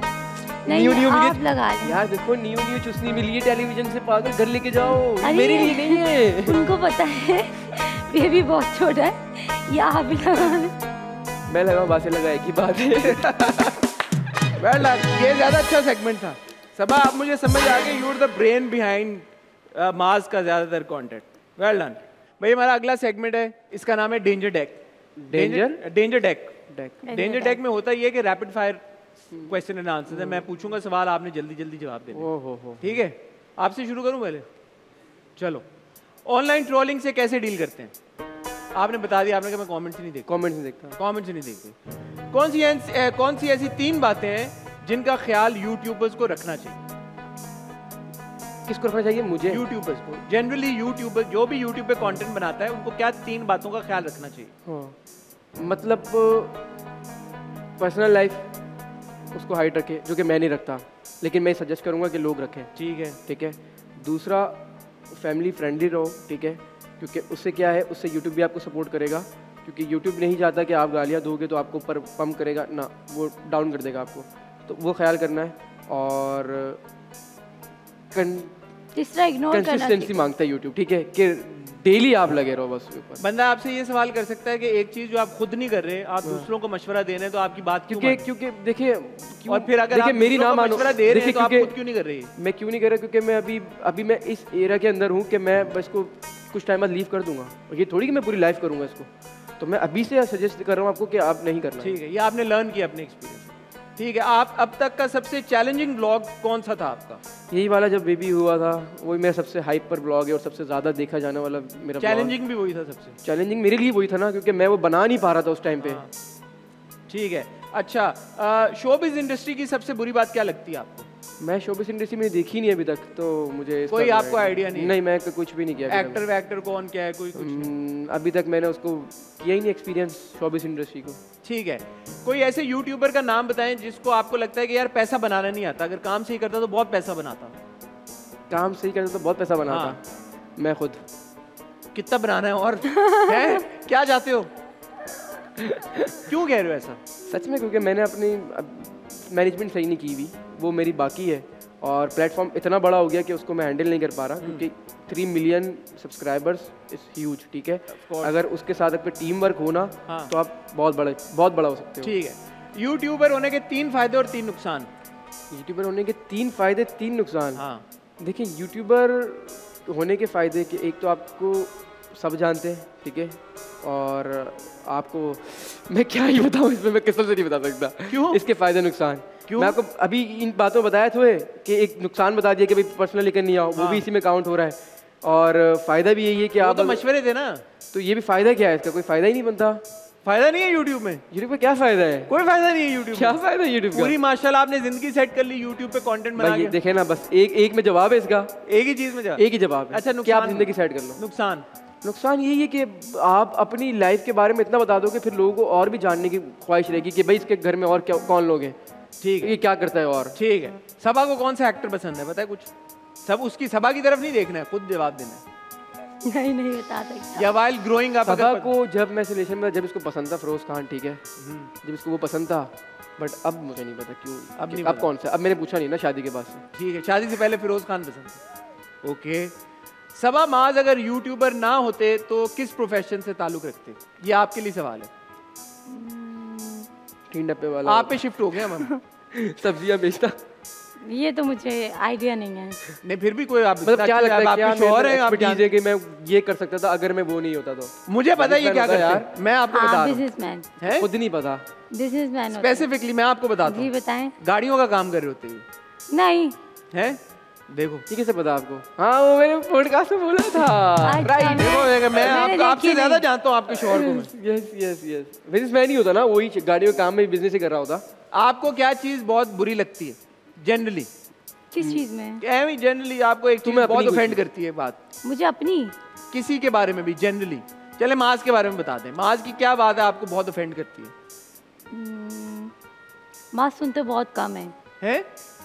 न्यू न्यू आप लगा लें। यार देखो न्यू न्यू चुस्नी मिली है टेलीविजन से, पागल घर लेके जाओ, मेरे लिए नहीं है। उनको पता है ये भी बहुत छोटा है, ये आप लगा लें। मैं लगाऊँ बासे लगाए की बात है। वेल ये ज़्यादा अच्छा सेगमेंट था सबा, आप मुझे समझ आ गए, you are the brain behind Maaz का ज़्यादातर कंटेंट। वेल डन भाई। हमारा अगला सेगमेंट है, इसका नाम है danger deck. Danger danger deck deck danger deck में होता ये है कि rapid fire question and answer है। मैं पूछूंगा सवाल, आपने जल्दी जल्दी जवाब देना। ओहो ठीक है, आपसे शुरू करूं पहले? चलो। ऑनलाइन ट्रोलिंग से कैसे डील करते हैं? आपने बता दिया, आपने कहा मैं कमेंट्स नहीं देखता, कमेंट्स नहीं देखता, कमेंट्स नहीं देखते। कौन सी ए, कौन सी ऐसी तीन बातें हैं जिनका ख्याल यूट्यूबर्स को रखना चाहिए? किसको रखना चाहिए? मुझे, यूट्यूबर्स को जनरली। यूट्यूबर जो भी यूट्यूब पे कंटेंट बनाता है, उनको क्या तीन बातों का ख्याल रखना चाहिए? मतलब पर्सनल लाइफ उसको हाइड रखे, जो कि मैं नहीं रखता, लेकिन मैं सजेस्ट करूंगा कि लोग रखें। ठीक है ठीक है। दूसरा, फैमिली फ्रेंडली रहो, ठीक है, क्योंकि उससे क्या है, उससे यूट्यूब भी आपको सपोर्ट करेगा, क्योंकि यूट्यूब नहीं चाहता कि आप गालियाँ दोगे तो आपको पर पम्प करेगा ना, वो डाउन कर देगा आपको, तो वो ख्याल करना है। और कंसिस्टेंसी मांगता है यूट्यूब, ठीक है, कि डेली आप लगे रहो बस ऊपर। बंदा आपसे ये सवाल कर सकता है कि एक चीज जो आप खुद नहीं कर रहे, आप दूसरों को मशवरा दे रहे हैं, तो आपकी बात क्यों? क्योंकि क्योंकि देखिए, और फिर अगर आप मेरी ना मानो, मशवरा दे रहे हैं तो आप खुद क्यों नहीं कर रही? मैं क्यों नहीं कर रहा? क्योंकि मैं अभी अभी मैं इस एरा के अंदर हूँ कि मैं बस को कुछ टाइम बाद लीव कर दूंगा, और ये थोड़ी कि मैं पूरी लाइफ करूंगा इसको, तो मैं अभी से सजेस्ट कर रहा हूँ आपको कि आप नहीं करना। ठीक है, ये आपने लर्न किया अपने एक्सपीरियंस। ठीक है, आप अब तक का सबसे चैलेंजिंग ब्लॉग कौन सा था आपका? यही वाला जब बेबी हुआ था, वही मेरा सबसे हाइप पर ब्लॉग है, और सबसे ज़्यादा देखा जाने वाला मेरा। चैलेंजिंग भी वही था, सबसे चैलेंजिंग मेरे लिए वही था ना, क्योंकि मैं वो बना नहीं पा रहा था उस टाइम पे। ठीक है, अच्छा। शोबिज़ इंडस्ट्री की सबसे बुरी बात क्या लगती है आपको? मैं शोबिज़ इंडस्ट्री में देखी नहीं अभी तक, तो मुझे कोई आपको आइडिया नहीं? नहीं, मैं कुछ भी नहीं किया। एक्टर वैक्टर कौन क्या है, कोई कुछ अभी तक मैंने उसको किया ही नहीं एक्सपीरियंस, शोबिज़ इंडस्ट्री को। ठीक है, कोई ऐसे यूट्यूबर का नाम बताएं जिसको आपको लगता है कि यार पैसा बनाना नहीं आता, अगर काम सही करता तो बहुत पैसा बनाता। काम सही करता तो बहुत पैसा बनाता। हाँ। मैं खुद। कितना बनाना है और है? क्या चाहते हो? क्यों कह रहे हो ऐसा? सच में, क्योंकि मैंने अपनी मैनेजमेंट सही नहीं की हुई, वो मेरी बाकी है, और प्लेटफॉर्म इतना बड़ा हो गया कि उसको मैं हैंडल नहीं कर पा रहा, क्योंकि three million subscribers is huge, ठीक है, अगर उसके साथ आपका टीम वर्क होना। हाँ। तो आप बहुत बड़ा बहुत बड़ा हो सकते हो। ठीक है, यूट्यूबर होने के तीन फायदे और तीन नुकसान। यूट्यूबर होने के तीन फायदे तीन नुकसान। हाँ। देखिए, यूट्यूबर होने के फ़ायदे कि एक तो आपको सब जानते हैं, ठीक है, और आपको मैं क्या ही बताऊँ इसमें, मैं किस्म से नहीं बता सकता। क्यों? इसके फ़ायदे नुकसान क्यों? मैं आपको अभी इन बातों में बताया था कि एक नुकसान बता दिया कि भाई पर्सनल लेकर नहीं आओ। हाँ। वो भी इसी में काउंट हो रहा है, और फायदा भी यही है कि आप तो मशवरे देना, तो ये भी फायदा क्या है इसका? कोई फायदा ही नहीं बनता। फायदा नहीं है यूट्यूब में? यूट्यूब पे क्या फायदा है? कोई फायदा नहीं है यूट्यूब। क्या फायदा है यूट्यूब? पूरी माशाल्लाह आपने जिंदगी सेट कर ली यूट्यूब पे कंटेंट बना के। देखे ना, बस एक एक में जवाब है इसका, एक ही चीज में जवाब, एक ही जवाब है। अच्छा, क्या आप जिंदगी सेट कर लो? नुकसान नुकसान यही है कि आप अपनी लाइफ के बारे में इतना बता दोगे, फिर लोगों को और भी जानने की ख्वाहिश रहेगी कि भाई इसके घर में और क्या कौन लोग हैं, ठीक है, ये क्या करता है। और ठीक है, सबा को कौन सा एक्टर पसंद है, पता है कुछ? सब उसकी सबा की तरफ नहीं देखना है, खुद जवाब देना है। नहीं नहीं बता सकता। या वाइल ग्रोइंग अप सबा को जब मैं सिलेक्शन में, जब इसको पसंद था फरोज खान, ठीक है, जब इसको वो पसंद था, बट अब मुझे नहीं पता क्यों, अब नहीं, अब कौन सा, अब मैंने पूछा नहीं ना शादी के बाद से। ठीक है, शादी से पहले फिरोज खान पसंद था। ओके, सबा माज अगर यूट्यूबर ना होते तो किस प्रोफेशन से ताल्लुक रखते? ये आपके लिए सवाल है। वाला आप पे शिफ्ट हो गया सब्जियां बेचता। ये तो मुझे आइडिया नहीं है। नहीं फिर भी कोई आप मतलब क्या लगता है आप आपके शोहर हैं आप डीजे के मैं ये कर सकता था अगर मैं वो नहीं होता तो मुझे पता ही क्या करता यार। मैं आपको बता रहा हूं बिजनेसमैन है खुद नहीं पता बिजनेसमैन स्पेसिफिकली मैं आपको बताता हूं जी बताएं। गाड़ियों का काम कर रहे होते हैं। नहीं है देखो ठीक से पता आपको। हाँ वो मैंने पॉडकास्ट में बोला था राइट। देखो मैं आपको आपसे ज्यादा जानता हूँ आपके शोहर को। यस यस यस बिजनेसमैन ही होता ना वही गाड़ियों का काम में बिजनेस ही कर रहा होता। आपको क्या चीज बहुत बुरी लगती है जनरली किस चीज में? जनरली आपको एक तुम्हें बहुत ऑफेंड करती है बात। मुझे अपनी किसी के बारे में भी जनरली चले माज के बारे में बता दें। माज की क्या बात है आपको बहुत ऑफेंड करती है? माज सुनते बहुत कम है, है?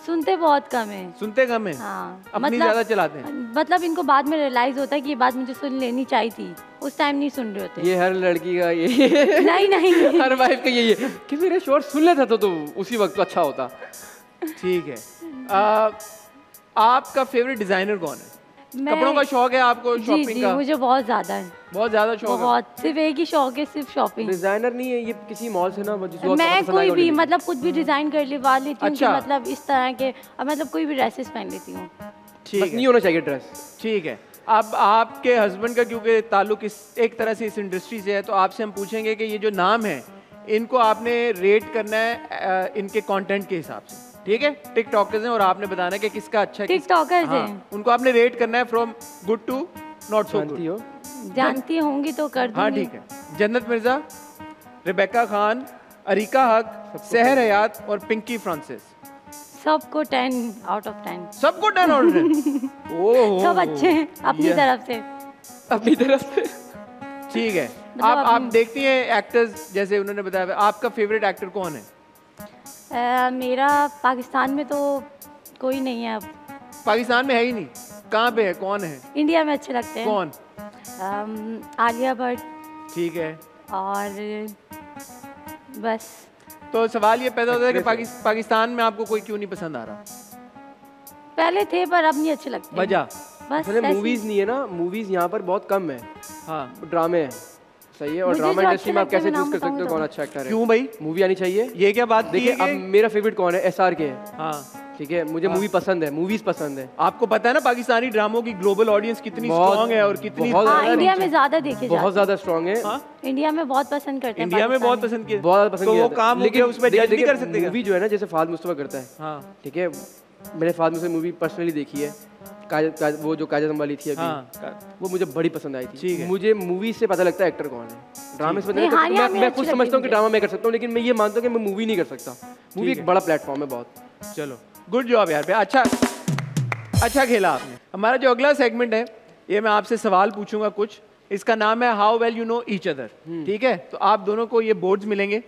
सुनते बहुत कम है। सुनते कम है हाँ। अपनी मतलब, ज्यादा चलाते हैं। मतलब इनको बाद में रियलाइज होता है कि ये बात मुझे सुन लेनी चाहिए थी उस टाइम नहीं सुन रहे होते। ये हर लड़की का ये नहीं नहीं हर वाइफ का यही है कि मेरा शोर सुन लेता तो उसी वक्त अच्छा होता। ठीक है आ, आपका फेवरेट डिजाइनर कौन है? कपड़ों का शौक है आपको? शॉपिंग जी, जी, का मुझे बहुत ज्यादा है। बहुत ज्यादा शौक बहुत है। सिर्फ एक ही शौक है सिर्फ शॉपिंग। डिजाइनर नहीं है ये किसी मॉल से ना मैं कोई भी मतलब कुछ भी डिजाइन कर लेवा लेती हूँ अच्छा। मतलब इस तरह के मतलब कोई भी ड्रेसेस पहन लेती हूँ। ठीक नहीं होना चाहिए ड्रेस। ठीक है अब आपके हस्बैंड का क्योंकि ताल्लुक एक तरह से इस इंडस्ट्री से है तो आपसे हम पूछेंगे कि ये जो नाम है इनको आपने रेट करना है इनके कॉन्टेंट के हिसाब से। ठीक है टिकटॉकर्स हैं और आपने बताना है कि किसका अच्छा है टिकटॉकर्स हैं हाँ, उनको आपने रेट करना है from good to not so good. हो जानती होंगी तो कर दूंगी हाँ ठीक है। जन्नत मिर्जा, रेबेका खान, अरीका हक, शहर हयात और पिंकी फ्रांसिस सबको टेन आउट ऑफ टेन। सबको टेन आउट ऑफ सब अच्छे हैं अपनी तरफ से अपनी तरफ से। ठीक है आप आप देखती हैं एक्टर्स जैसे उन्होंने बताया आपका फेवरेट एक्टर कौन है? Uh, मेरा पाकिस्तान में तो कोई नहीं है। अब पाकिस्तान में है ही नहीं। कहाँ पे है? कौन है? इंडिया में अच्छे लगते हैं। कौन? um, आलिया भट्ट। ठीक है और बस। तो सवाल ये पैदा होता है कि पाकि, पाकिस्तान में आपको कोई क्यों नहीं पसंद आ रहा? पहले थे पर अब नहीं अच्छे लगते। वजह बस मूवीज नहीं है ना। मूवीज यहाँ पर बहुत कम है हाँ। ड्रामे हैं सही है और ड्रामा इंडस्ट्री में आप कैसे चूज कर सकते हो कौन अच्छा एक्टर है? क्यों भाई मूवी आनी चाहिए। ये क्या बात देखिए अब मेरा फेवरेट कौन है एस आर के है हाँ ठीक है। मुझे मूवी पसंद है मूवीज पसंद है। आपको पता है ना पाकिस्तानी ड्रामों की ग्लोबल ऑडियंस कितनी स्ट्रांग है और कितनी इंडिया में ज्यादा देखे बहुत ज्यादा स्ट्रांग है। इंडिया में बहुत पसंद करते हैं। इंडिया में बहुत पसंद किया बहुत पसंद लेकिन उसमें जज नहीं कर सकते। मूवी जो है ना जैसे फवाद मुस्तफा करता है ठीक है। मैंने फवाद मुस्तफा मूवी पर्सनली देखी है काज, काज, वो जो काजम वाली थी अभी हाँ, वो मुझे बड़ी पसंद आई थी। मुझे मूवी से पता लगता है एक्टर कौन है। ड्रामे से पता नहीं, नहीं, मैं, मैं खुद समझता हूँ कि ड्रामा मैं कर सकता हूँ लेकिन मैं ये मानता हूँ कि मैं मूवी नहीं कर सकता। मूवी एक बड़ा प्लेटफॉर्म है बहुत। चलो गुड जॉब यार पे अच्छा अच्छा खेला आपने। हमारा जो अगला सेगमेंट है ये मैं आपसे सवाल पूछूंगा कुछ। इसका नाम है how well you know each other. ठीक है तो आप दोनों को ये बोर्ड्स मिलेंगे।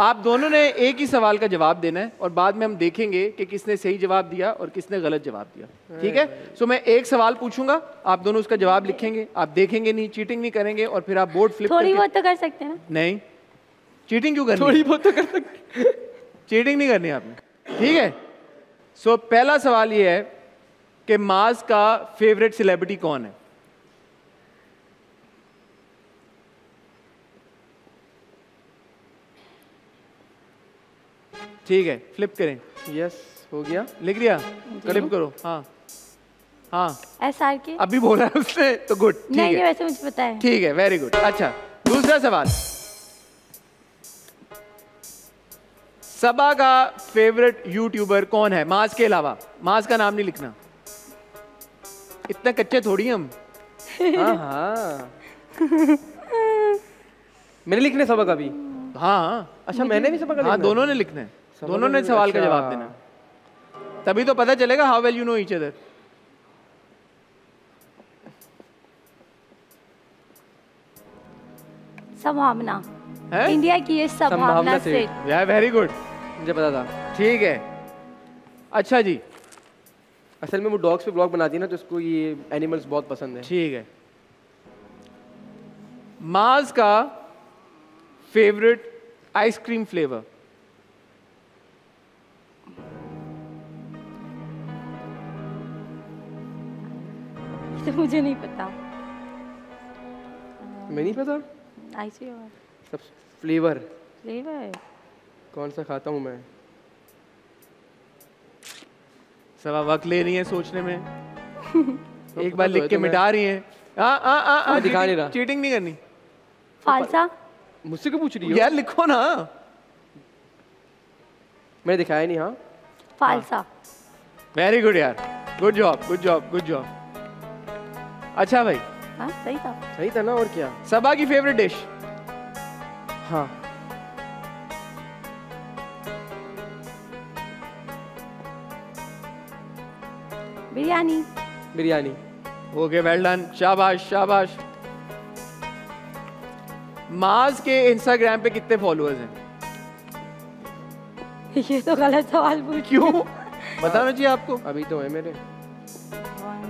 आप दोनों ने एक ही सवाल का जवाब देना है और बाद में हम देखेंगे कि किसने सही जवाब दिया और किसने गलत जवाब दिया। ठीक है सो so, मैं एक सवाल पूछूंगा आप दोनों उसका जवाब लिखेंगे। आप देखेंगे नहीं चीटिंग नहीं करेंगे और फिर आप बोर्ड फ्लिप थोड़ी बहुत तो कर सकते हैं। नहीं चीटिंग क्यों करनी? थोड़ी बहुत तो कर सकते चीटिंग नहीं करनी आपने। ठीक है सो so, पहला सवाल ये है कि माज का फेवरेट सेलिब्रिटी कौन है? ठीक है फ्लिप करें। यस हो गया लिख दिया फ्लिप करो हाँ हाँ एस आर के अभी बोला है उसने तो गुड। नहीं वैसे मुझे पता है। ठीक है वेरी गुड। अच्छा दूसरा सवाल सबा का फेवरेट यूट्यूबर कौन है माज के अलावा? माज का नाम नहीं लिखना इतना कच्चे थोड़ी हम हाँ हाँ मैंने लिखने सबा का भी हाँ अच्छा मैंने भी सबा का हाँ दोनों ने लिखना है दोनों ने सवाल अच्छा। का जवाब देना तभी तो पता चलेगा how well you know each other. संभावना है? इंडिया की ये संभावना से वेरी गुड मुझे पता था। ठीक है अच्छा जी असल में वो डॉग्स पे ब्लॉग बनाती है ना तो उसको ये एनिमल्स बहुत पसंद है। ठीक है माज का फेवरेट आइसक्रीम फ्लेवर? तो मुझे नहीं पता। मैं नहीं पता सब फ्लेवर फ्लेवर कौन सा खाता हूँ मैं सवा वक्त ले रही हैं सोचने में। एक बार लिख के मिटा रही हैं। आ आ आ आ दिखा नहीं रहा। चीटिंग नहीं करनी। फालसा। मुझसे क्यों पूछ रही हो? यार लिखो ना। मैंने दिखाया नहीं। हाँ फालसा। वेरी गुड यार, good job good job good job. अच्छा भाई। हाँ सही था। सही था ना और क्या। सबा की फेवरेट डिश। हाँ biryani. Biryani. Okay well done, शाबाश शाबाश। माज के इंस्टाग्राम पे कितने फॉलोअर्स हैं? ये तो गलत सवाल पूछ। क्यों? बताना चाहिए आपको। अभी तो है मेरे वन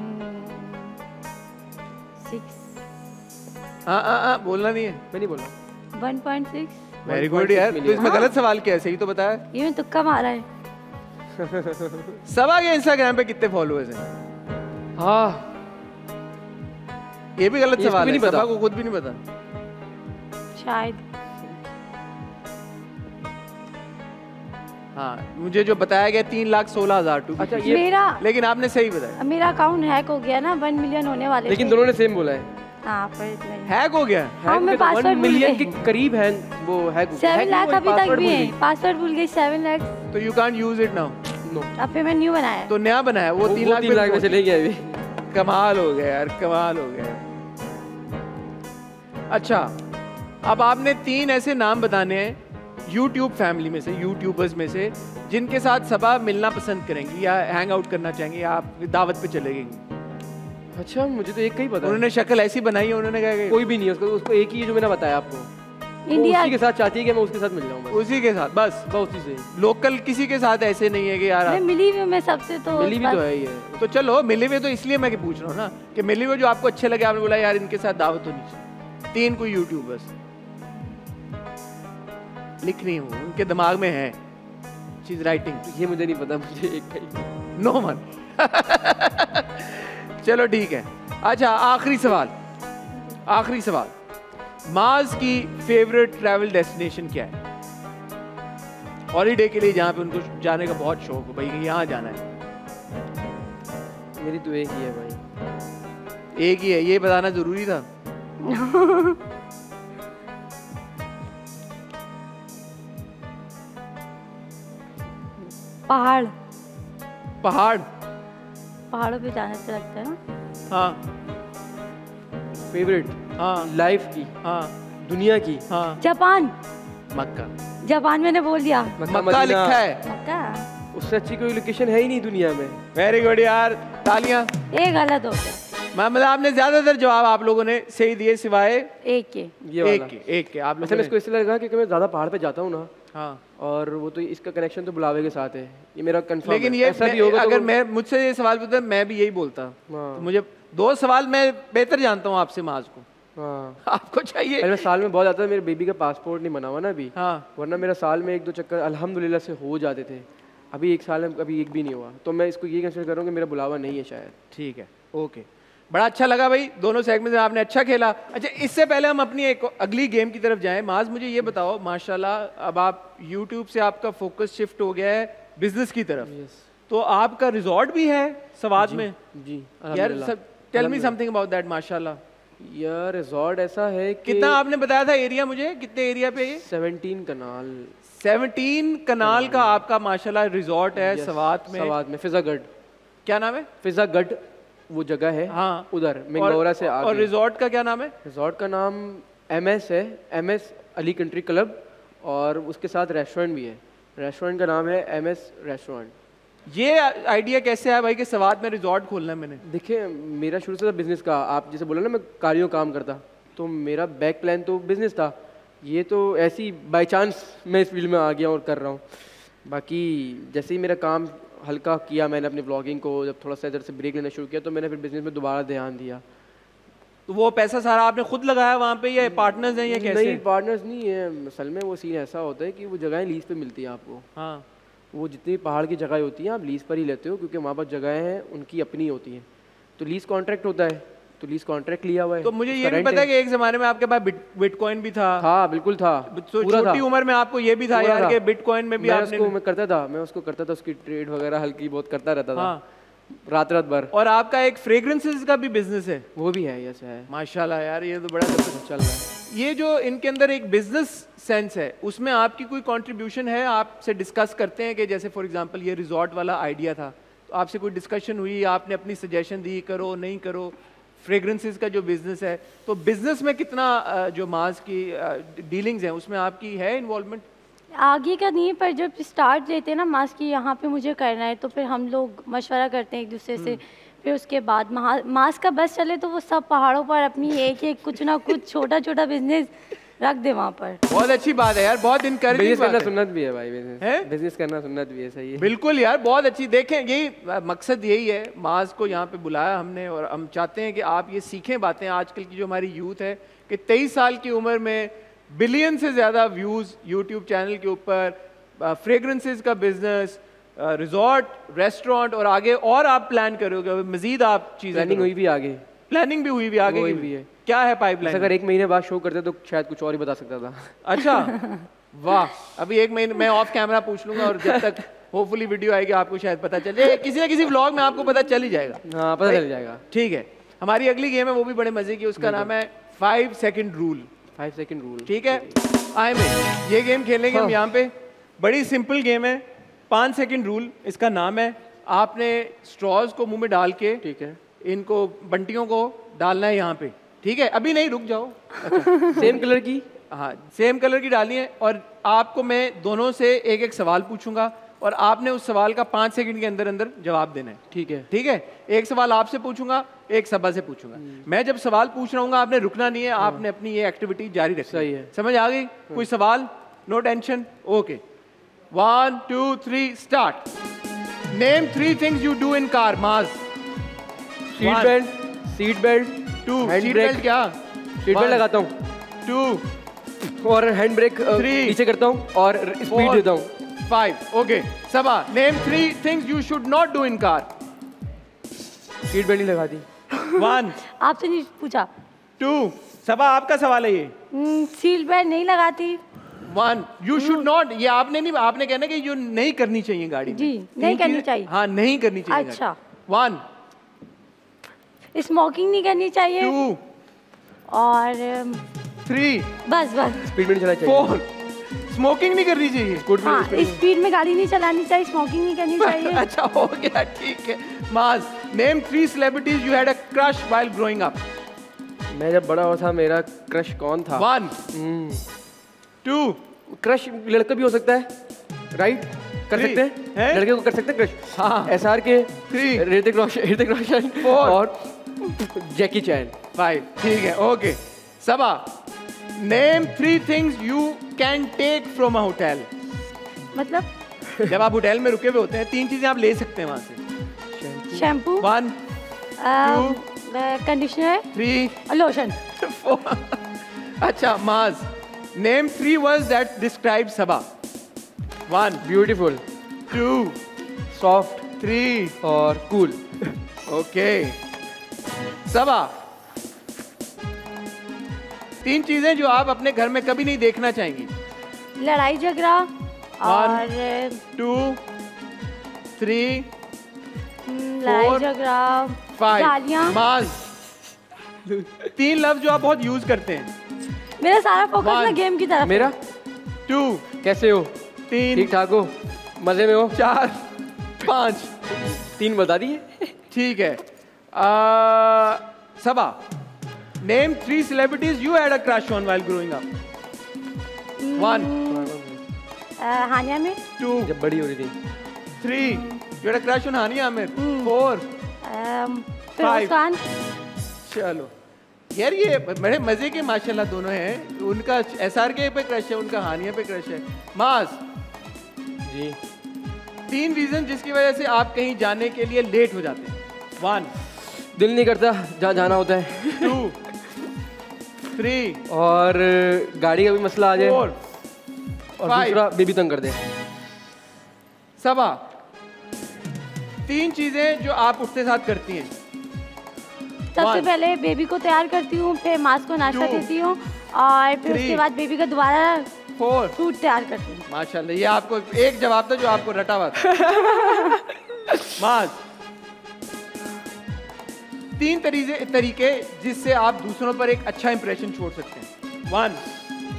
सिक्स। हाँ हाँ हाँ बोलना नहीं है। मैं नहीं बोला। One point six. Very good यार, तो इसमें हाँ? गलत सवाल क्या है, सही तो बताया। ये में तुक्का मारा है। सबा के इंस्टाग्राम पे कितने फॉलोअर्स हैं? हाँ ये भी गलत सवाल है, सबा को खुद भी नहीं पता शायद। हाँ मुझे जो बताया गया तीन लाख सोलह हजार टू। अच्छा ये मेरा, लेकिन आपने सही बताया। मेरा अकाउंट हैक हो गया ना, वन मिलियन होने वाले। लेकिन दोनों ने सेम बोला है। हाँ हैक हो गया। हाँ मैं पासवर्ड मिलियन के करीब है वो। हैक सेवन लाख अभी तक भी है, पासवर्ड भूल गई। सेवन लाख तो you can use it now. अब फिर मैं न्यू बनाया, तो नया बनाया। वो तीन लाख तीन लाख में चले गया अभी। कमाल हो गया यार, कमाल हो गया। अच्छा अब आपने तीन ऐसे नाम बताने हैं यूट्यूब फैमिली में से, यूट्यूबर्स में से, जिनके साथ सबा मिलना पसंद करेंगी या हैंग आउट करना चाहेंगे या आप दावत पे चले गएंगी। अच्छा मुझे तो एक का ही पता है। उन्होंने शक्ल ऐसी बनाई है, उन्होंने कहा कोई भी नहीं है उसको, उसको एक ही जो मैंने बताया आपको। इंडिया उसी के साथ चाहती है कि मैं उसके साथ मिल जाऊँ, उसी के साथ बस बस उसी से। लोकल किसी के साथ ऐसे नहीं है कि यार मैं मिली हुई मैं सबसे। तो मिली हुई तो है ही है। तो चलो मिली हुई तो इसलिए मैं पूछ रहा हूँ ना कि मिली हुई जो आपको अच्छे लगे, आपने बोला यार इनके साथ दावत होनी चाहिए। तीन कोई यूट्यूबर्स लिख रही हूँ, उनके दिमाग में है चीज राइटिंग। ये मुझे नहीं पता, मुझे एक नो मन। चलो ठीक है। अच्छा आखिरी सवाल, आखिरी सवाल। माज की फेवरेट ट्रैवल डेस्टिनेशन क्या है हॉलीडे के लिए, जहाँ पे उनको जाने का बहुत शौक है? भाई यहाँ जाना है। मेरी तो एक ही है भाई। एक ही है, ये बताना जरूरी था। पहाड़। पहाड़। पहाड़ों पे जाने से लगता है ना। हाँ फेवरेट। हाँ लाइफ की। हाँ दुनिया की। हाँ जापान। मक्का। जापान मैंने बोल दिया। मक्का लिखा है। मक्का। उससे अच्छी कोई लोकेशन है ही नहीं दुनिया में। वेरी गुड यार, तालियां। ये गलत हो गया। मतलब आपने ज्यादातर जवाब आप लोगों ने सही दिए सिवाय एक के। ये वाला एक के एक के आप लोगों ने। इसको इसलिए लगा कि मैं ज्यादा पहाड़ पे जाता हूँ ना। हाँ और वो तो इसका कनेक्शन तो बुलावे के साथ है, ये मेरा कंफर्म। लेकिन ये ऐसा भी होगा अगर तो मैं, मुझसे ये सवाल पूछता मैं भी यही बोलता। हाँ। तो मुझे दो सवाल मैं बेहतर जानता हूँ आपसे माज को। हाँ। आपको चाहिए। मैं साल में बहुत आता है, मेरे बेबी का पासपोर्ट नहीं बना हुआ ना अभी। हाँ। वरना मेरा साल में एक दो चक्कर अल्हम्दुलिल्लाह से हो जाते थे, अभी एक साल में अभी एक भी नहीं हुआ। तो मैं इसको ये कंसिडर कर रहा हूँ कि मेरा बुलावा नहीं है शायद। ठीक है ओके, बड़ा अच्छा लगा भाई, दोनों सेगमेंट में आपने अच्छा खेला। अच्छा इससे पहले हम अपनी एक अगली गेम की तरफ जाएं, माज मुझे ये बताओ, माशाल्लाह अब आप यूट्यूब से आपका फोकस शिफ्ट हो गया है बिजनेस की तरफ। yes. तो आपका रिजॉर्ट भी है सवाद जी, में जी यार। सब tell me something about that. माशाल्लाह यार रिजॉर्ट ऐसा है कि कितना आपने बताया था एरिया मुझे, कितने एरिया पे? सेवनटीन कनाल। सेवनटीन कनाल का आपका माशाल्लाह रिजॉर्ट है सवाद में। सवाद में फिजागढ़। क्या नाम है? फिजागढ़ वो जगह है। हाँ उधर मिंगौरा से आगे। और रिजॉर्ट का क्या नाम है? रिजॉर्ट का नाम एमएस है, एमएस अली कंट्री क्लब। और उसके साथ रेस्टोरेंट भी है, रेस्टोरेंट का नाम है एमएस रेस्टोरेंट। ये आइडिया कैसे आया भाई कि सवाद में रिजॉर्ट खोलना है? मैंने देखिए मेरा शुरू से था बिजनेस का, आप जैसे बोला ना मैं कार्यों काम करता, तो मेरा बैक प्लान तो बिजनेस था। ये तो ऐसी बाई चांस मैं इस फील्ड में आ गया और कर रहा हूँ। बाकी जैसे ही मेरा काम हल्का किया मैंने अपने ब्लॉगिंग को, जब थोड़ा सा इधर से ब्रेक लेना शुरू किया तो मैंने फिर बिजनेस में दोबारा ध्यान दिया। तो वो पैसा सारा आपने खुद लगाया वहाँ पे या पार्टनर्स हैं या कैसे? नहीं पार्टनर्स नहीं है, असल में वो सीन ऐसा होता है कि वो जगहें लीज पे मिलती हैं आपको। हाँ वो जितनी पहाड़ की जगह होती हैं आप लीज पर ही लेते हो, क्योंकि वहाँ पर जगहें हैं उनकी अपनी होती हैं। तो लीज कॉन्ट्रैक्ट होता है, तो लीज कॉन्ट्रैक्ट लिया हुआ है। तो मुझे ये भी पता है कि एक जमाने में आपके पास बिटकॉइन भी था। हाँ बिल्कुल था, तो छोटी उम्र में आपको ये भी था यार कि बिटकॉइन में भी आपने मैं करता था मैं उसको करता था उसकी ट्रेड वगैरह हल्की बहुत करता रहता था रात रात भर। और आपका एक फ्रेग्रेंसेस का भी बिजनेस है। वो भी है, यस है। माशाल्लाह यार ये तो बड़ा चल रहा है। ये जो इनके अंदर एक बिजनेस सेंस है उसमें आपकी कोई कंट्रीब्यूशन है? आपसे डिस्कस करते हैं कि जैसे फॉर एग्जांपल ये रिजॉर्ट वाला आइडिया था तो आपसे कोई डिस्कशन हुई, आपने अपनी सजेशन दी करो नहीं करो? फ्रेग्रेंसेस का जो बिजनेस है तो बिजनेस में कितना जो माज की डीलिंग्स हैं उसमें आपकी है इन्वॉल्वमेंट? आगे का नहीं, पर जब स्टार्ट लेते हैं ना माज की यहाँ पे मुझे करना है तो फिर हम लोग मशवरा करते हैं एक दूसरे से, फिर उसके बाद माज का बस चले तो वो सब पहाड़ों पर अपनी एक एक कुछ ना कुछ छोटा छोटा बिजनेस रख दे वहाँ पर। बहुत अच्छी बात है यार, बहुत इनकरेजिंग। बिजनेस करना सुन्नत भी है भाई, बिजनेस बिजनेस करना सुन्नत भी है। सही है बिल्कुल यार, बहुत अच्छी। देखें यही मकसद यही है, माज को यहाँ पे बुलाया हमने और हम चाहते हैं कि आप ये सीखें बातें। आजकल की जो हमारी यूथ है कि तेईस साल की उम्र में बिलियन से ज़्यादा व्यूज़ यूट्यूब चैनल के ऊपर, फ्रेग्रेंसेस का बिजनेस, रिजॉर्ट, रेस्टोरेंट और आगे और आप प्लान करोगे मजीद आप चीज़ें। प्लानिंग हुई भी आगे, प्लानिंग भी हुई भी आगे हुई भी है। क्या है पाइपलाइन? अगर एक महीने बाद शो करते तो शायद कुछ और ही बता सकता था। अच्छा वाह, अभी एक महीने मैं ऑफ कैमरा पूछ लूँगा और जब तक होपफुली वीडियो आएगी आपको शायद पता चले, किसी ना किसी व्लॉग में आपको पता चल ही जाएगा। हाँ पता चल जाएगा। ठीक है, हमारी अगली गेम है वो भी बड़े मजे की, उसका नाम है five second rule. Five second rule, ठीक है। आए में ये गेम खेलेंगे हम यहाँ पे, बड़ी सिंपल गेम है। पाँच सेकेंड रूल इसका नाम है। आपने स्ट्रॉज को मुंह में डाल के, ठीक है, इनको बंटियों को डालना है यहाँ पे, ठीक है। अभी नहीं, रुक जाओ। अच्छा। सेम कलर की, हाँ सेम कलर की डालनी है और आपको मैं दोनों से एक एक सवाल पूछूंगा और आपने उस सवाल का पाँच सेकंड के अंदर अंदर जवाब देना है, ठीक है। ठीक है, एक सवाल आपसे पूछूंगा, एक सबा से पूछूंगा। मैं जब सवाल पूछ रहा हूँ आपने रुकना नहीं है, आपने अपनी ये एक्टिविटी जारी रखनी है। है समझ आ गई? कोई सवाल, no tension, okay. One two three start. Name three things you do in car Maaz. Seat belt, seat belt. Two, seat belt क्या? सीट बेल्ट लगाता हूँ। टू और हैंड ब्रेक नीचे करता हूँ और स्पीड देता हूँ। Five, okay. Saba, name three things you should not do in car. Seat belt लगा दी। वन आपसे नहीं पूछा। टू सबा आपका सवाल है ये। mm, सीट बेल्ट नहीं लगाती। वन यू शुड नॉट, ये आपने नहीं, आपने कहना कि यू नहीं करनी चाहिए गाड़ी जी, नहीं करनी चाहिए। हाँ नहीं करनी चाहिए। अच्छा। वन स्मोकिंग नहीं करनी चाहिए। टू और थ्री बस बस स्पीड में चला चाहिए। फोर स्मोकिंग नहीं करनी चाहिए। हाँ, स्पीड में गाड़ी नहीं चलानी चाहिए, स्मोकिंग नहीं करनी चाहिए। अच्छा हो गया, ठीक है। Maaz, name three celebrities you had a crush while growing up. मैं जब बड़ा हुआ था मेरा क्रश कौन था? वन टू क्रश लड़का भी हो सकता है, राइट? कर सकते हैं लड़के को, कर सकते हैं क्रश। हाँ SRK. Three Hrithik Roshan, Hrithik Roshan. Four और जैकी चैन। फाइव, ठीक है okay. Saba, name three things you can take from a hotel. मतलब जब आप होटल में रुके हुए होते हैं तीन चीजें आप ले सकते हैं वहाँ से। Shampoo. One two conditioner. Three lotion. Four अच्छा। Maaz, name three words that describe Saba. One beautiful. Two soft. Three और कूल। ओके सबा, तीन चीजें जो आप अपने घर में कभी नहीं देखना चाहेंगी। लड़ाई झगड़ा। और टू थ्री लड़ाई झगड़ा। फाइव माज, तीन लफ्ज जो आप बहुत यूज करते हैं। मेरा सारा फोकस ना गेम की तरफ। मेरा टू कैसे हो। तीन ठीक ठाक हो, मजे में हो। चार पाँच तीन बता दिए, ठीक है। आ, सबा, Name three celebrities you had a crush on while growing up. Mm, One. Uh, हानिया में. Two. जब बड़ी हो रही थी. Three. You had a crush on हानिया में. Mm. Four. Um, Five. Irfan. चलो यार ये बड़े मजे के माशाल्लाह दोनों हैं। उनका एसआरके पे क्रश है, उनका हानिया पे क्रश है। माज जी, तीन रीजन जिसकी वजह से आप कहीं जाने के लिए लेट हो जाते हैं। One. दिल नहीं करता जहाँ जाना होता है। Two. थ्री और गाड़ी का भी मसला आ जाए। और दूसरा बेबी तंग कर दे। सबा, तीन चीजें जो आप उठते साथ करती हैं। सबसे पहले बेबी को तैयार करती हूँ, फिर मास को नाश्ता देती हूँ और फिर उसके बाद बेबी का दोबारा फूड तैयार करती हूँ। माशाल्लाह, ये आपको एक जवाब था जो आपको रटा हुआ था। माज, तीन तरीके जिससे आप दूसरों पर एक अच्छा इंप्रेशन छोड़ सकते हैं। वन,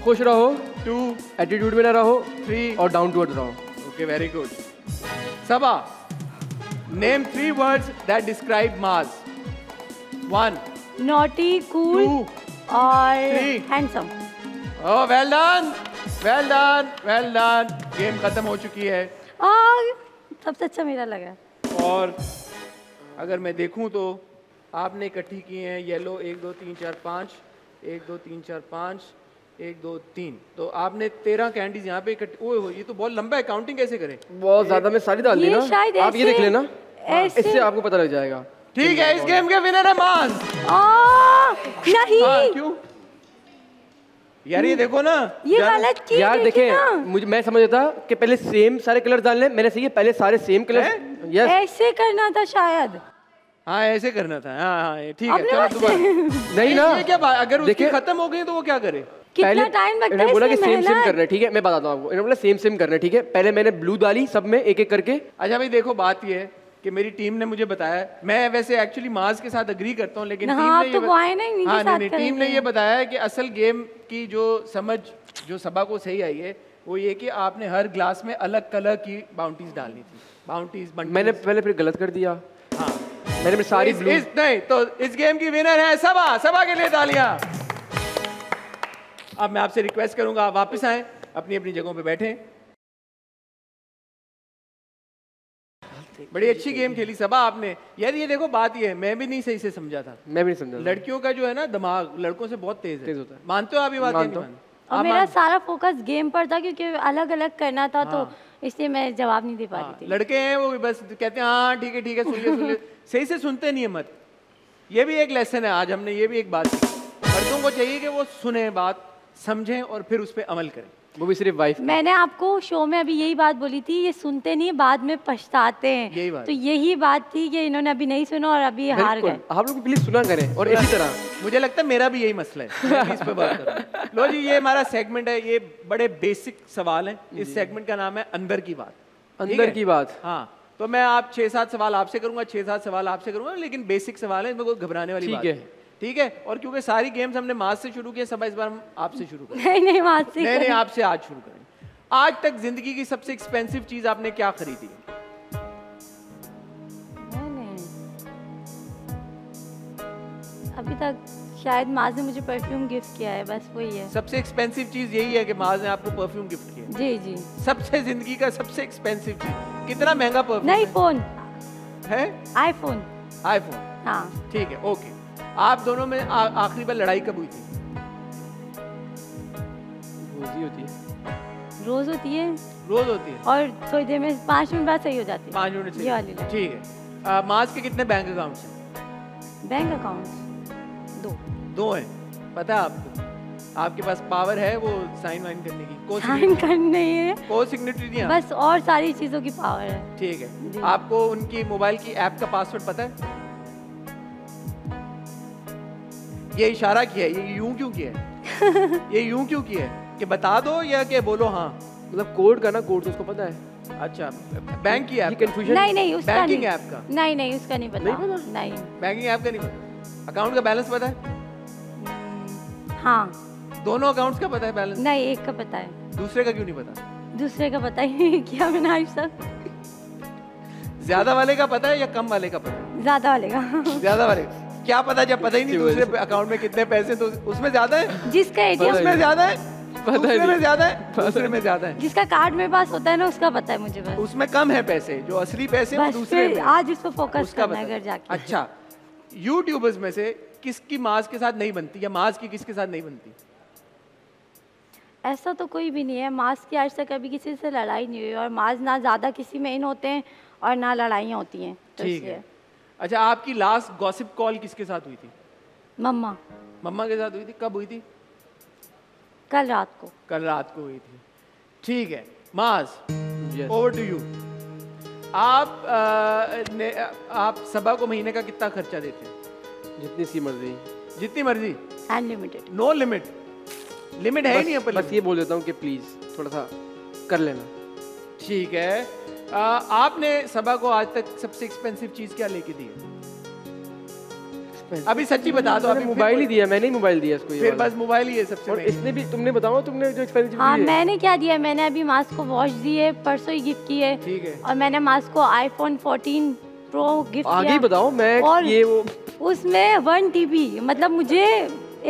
खुश रहो। टू, एटीट्यूड में ना रहो। थ्री, और डाउन टू अर्थ रहो। Okay, very good. Saba, name three words that describe Maaz. One, naughty, cool और handsome. Oh, well done, well done, well done. Game खत्म हो चुकी है। और सबसे अच्छा मेरा लगा। और अगर मैं देखूं तो आपने इकट्ठी किए हैं येलो, एक दो तीन चार पाँच, एक दो तीन चार पाँच, एक दो तीन, तो आपने तेरह कैंडीज यहाँ पे इकट्ठी। ओह, ये तो बहुत लंबा है, काउंटिंग कैसे करें? बहुत ज़्यादा, मैं सारी डाल दी ना, आप ये देख लेना, इससे आपको पता लग जाएगा। ठीक है, इस गेम के विनर है माज। नहीं क्यों यार, ये देखो ना, ये गलत की यार। देखें, मुझे मैं समझ था कि पहले सेम सारे कलर डालने, मैंने सही है, पहले सारे सेम कलर, यस ऐसे करना था शायद। हाँ, ऐसे करना था। हाँ हाँ, ठीक है, चलो दोबारा। नहीं ना, क्या अगर उसकी खत्म हो गई तो वो क्या करे? कितना टाइम लगता है? इन्होंने बोला कि सेम सेम करना है, ठीक है मैं बताता हूँ आपको। इन्होंने बोला सेम सेम करना है, ठीक है पहले मैंने ब्लू डाली सब में एक एक करके। अच्छा भाई, देखो बात ये है कि मेरी टीम ने मुझे बताया, मैं वैसे एक्चुअली माज के साथ अग्री करता हूँ, लेकिन टीम ने, तो बत... नहीं, हाँ, नहीं, नहीं, टीम ने ये बताया कि असल गेम की जो समझ जो सबा को सही आई है वो ये कि आपने हर ग्लास में अलग कलर की बाउंटीज डालनी थी। बाउंटीज मैंने पहले फिर गलत कर दिया। हाँ, मैंने फिर सारी तो इस, नहीं तो इस गेम की विनर है सबा। सबा के लिए तालियां। अब मैं आपसे रिक्वेस्ट करूंगा आप वापस आए, अपनी अपनी जगहों पर बैठे। बड़ी अच्छी गेम खेली सबा आपने यार। ये देखो बात ये है, मैं भी नहीं सही से समझा था, मैं भी नहीं समझा। लड़कियों का जो है ना दिमाग लड़कों से बहुत तेज है, तेज होता है। मानते हो आप ये बात? नहीं मानते। और मेरा सारा फोकस गेम पर था क्योंकि अलग अलग करना था। हाँ। तो इसलिए मैं जवाब नहीं दे पा रही। हाँ। थी लड़के हैं वो बस कहते हैं हाँ ठीक है ठीक है, सुनिए सुनिए, सही से सुनते नहीं है। मत, ये भी एक लेसन है आज, हमने ये भी एक बात सीखी, लड़कों को चाहिए कि वो सुने बात, समझें और फिर उस पर अमल करें, वो भी सिर्फ वाइफ। मैंने आपको शो में अभी यही बात बोली थी, ये सुनते नहीं बाद में पछताते हैं, यही बात। तो यही बात थी कि इन्होंने अभी नहीं सुना और अभी हार गए। आप लोग प्लीज सुना करें। और इसी तरह मुझे लगता है मेरा भी यही मसला है, मैं इस पे बात कर रहा हूं। लो जी, ये हमारा सेगमेंट है, ये बड़े बेसिक सवाल है। इस सेगमेंट का नाम है अंदर की बात। अंदर की बात, हाँ। तो मैं आप छह सात सवाल आपसे करूंगा, छह सात सवाल आपसे करूंगा, लेकिन बेसिक सवाल है, इसमें कोई घबराने वाली बात है, ठीक है। और क्योंकि सारी गेम्स हमने माज से शुरू किया, सब इस बार हम आपसे शुरू करें। नहीं नहीं, माज से नहीं, नहीं आपसे आज शुरू करें। आज तक जिंदगी की सबसे एक्सपेंसिव चीज आपने क्या खरीदी? मैंने अभी तक शायद माज ने मुझे परफ्यूम गिफ्ट किया है, बस वही है। सबसे एक्सपेंसिव चीज यही है कि माज ने आपको परफ्यूम गिफ्ट किया? जी जी। सबसे जिंदगी का सबसे एक्सपेंसिव चीज, कितना महंगा परफ्यूम? नहीं, फोन है, आईफोन। आईफोन, हाँ ठीक है, ओके। आप दोनों में आखिरी बार लड़ाई कब हुई थी? रोज ही होती है। रोज होती है। रोज होती है। और थोड़ी देर में पाँच मिनट बाद सही हो जाती है। पाँच मिनट ये वाली लड़ाई। ठीक है। माज के कितने बैंक अकाउंट्स हैं? बैंक अकाउंट्स दो। दो हैं। पता है आपको? आपके पास पावर है वो साइन वाइन करने की, को साइन करने है, को सिग्नेचर, बस और सारी चीजों की पावर है। ठीक है। आपको उनकी मोबाइल की ऐप का पासवर्ड पता है? ये इशारा किया है, ये यूं क्यों किया है? ये यूं क्यों किया है कि बता दो या कि बोलो हाँ? मतलब कोड का ना, कोड तो उसको पता है। अच्छा, बैंक की ऐप? नहीं नहीं, उसका बैंकिंग ऐप का? नहीं नहीं, उसका नहीं पता। नहीं पता? नहीं, बैंकिंग ऐप का नहीं पता। अकाउंट का बैलेंस पता है? हाँ, दोनों अकाउंट्स का पता है बैलेंस? नहीं, एक का पता है। दूसरे का क्यों नहीं पता? दूसरे का पता ही क्या विनाश सर? ज्यादा वाले का पता है या कम वाले का पता है? ज्यादा वाले का। ज्यादा वाले का क्या पता? जब पता ही नहीं दूसरे अकाउंट में कितने पैसे, तो उसमें ज्यादा है जिसका एटीएम में ज्यादा है, दूसरे में ज्यादा है, दूसरे में ज्यादा है। जिसका कार्ड मेरे पास होता है ना उसका पता है मुझे, बस उसमें कम है पैसे, जो असली पैसे वो दूसरे में। आज इस पर फोकस करना है घर जाके। अच्छा, यूट्यूबर्स में से किसकी माज के साथ नहीं बनती या माज की किसके साथ नहीं बनती? ऐसा तो कोई भी नहीं है, माज की आज तक कभी किसी से लड़ाई नहीं हुई, और माज ना ज्यादा किसी में इन होते हैं और ना लड़ाइयाँ होती हैं। ठीक है। अच्छा, आपकी लास्ट गॉसिप कॉल किसके साथ हुई थी? मम्मा। मम्मा के साथ हुई थी? कब हुई थी? कल रात को। कल रात को हुई थी। ठीक है। माज, ओवर टू यू। आप आ, ने, आप सबा को महीने का कितना खर्चा देते हैं? जितनी सी मर्जी जितनी मर्जी अनलिमिटेड, नो लिमिट, लिमिट है ही नहीं। बस ये बोल देता हूँ कि प्लीज़ थोड़ा सा कर लेना। ठीक है, आ, आपने सबा को आज तक सबसे एक्सपेंसिव चीज़ क्या लेके दी है? अभी सच्ची बता दो। आपने मोबाइल ही दिया? मैंने ही मोबाइल दिया इसको, फिर बस मोबाइल ही है सबसे। और इसने भी, तुमने बताओ तुमने जो एक्सपेंसिव। हाँ, मैंने क्या दिया, मैंने अभी मास्क को वॉच दी है, परसों ही गिफ्ट की है। ठीक है। और मैंने मास्क को आईफोन फोर्टीन प्रो गिफ्ट किया। आगे बताओ। मैं ये वो उसमें वन टीबी मतलब मुझे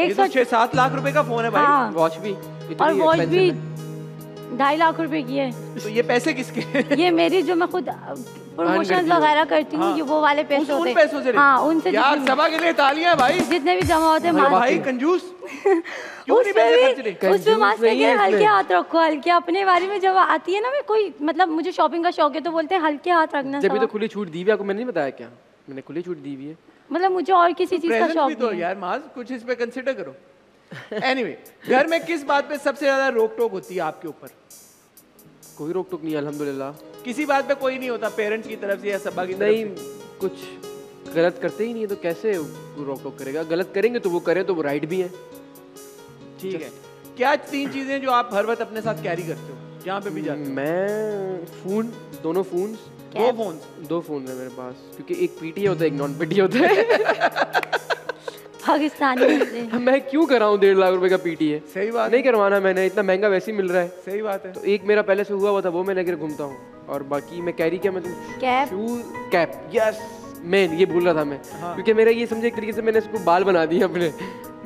एक सौ छह सात लाख रुपए का फोन है भाई। वॉच भी, और वॉच भी ढाई लाख रुपए की है। तो ये पैसे किसके? ये मेरी, जो मैं खुद प्रमोशन वगैरह करती हूँ। हाँ। ये वो वाले पैसे उन, उन पैसों से। हाँ, उनसे यार सभा के लिए तालियां भाई। जितने भी जमा होते हैं भाई, कंजूस उसमें मास्क लेके हल्के हाथ रखो। हल्के अपने बारे में जब आती है ना, मैं कोई मतलब मुझे शॉपिंग का शौक है तो बोलते हैं हल्के हाथ रखना। जब तो खुली छूट दी हुई आपको मैंने नहीं बताया क्या? मैंने खुली छूट दी हुई है, मतलब मुझे और किसी चीज का शौक नहीं है यार। माज कुछ इस पे कंसिडर करो। एनीवे, घर में किस बात पे सबसे ज्यादा रोक टोक होती है आपके ऊपर? कोई रोक टोक नहीं, अल्हम्दुलिल्लाह। किसी बात पे कोई नहीं होता पेरेंट्स की तरफ से या सबा की नहीं, तरफ से? कुछ गलत करते ही नहीं है तो कैसे रोक टोक करेगा? गलत करेंगे तो वो करें तो वो राइट भी है। ठीक है, क्या तीन चीजें जो आप हर वक्त अपने साथ कैरी करते हो जहाँ पे भी जाते? मैं फोन, दोनों फोन, दो फोन दो फोन है मेरे पास, क्योंकि एक पीटी होता है एक नॉन पीटी होता है। पाकिस्तानी मैं क्यों कराऊं? डेढ़ लाख रुपए का पीटी है। सही बात, नहीं करवाना मैंने, इतना महंगा वैसे ही मिल रहा है। सही बात है। तो एक मेरा पहले से हुआ हुआ था, वो मैं लेकर घूमता हूँ। और बाकी मैं कैरी क्या, मतलब cap, shoes, cap. Yes man, ये भूल रहा था मैं। हाँ। क्योंकि मेरा ये समझे एक तरीके से मैंने इसको बाल बना दिया अपने।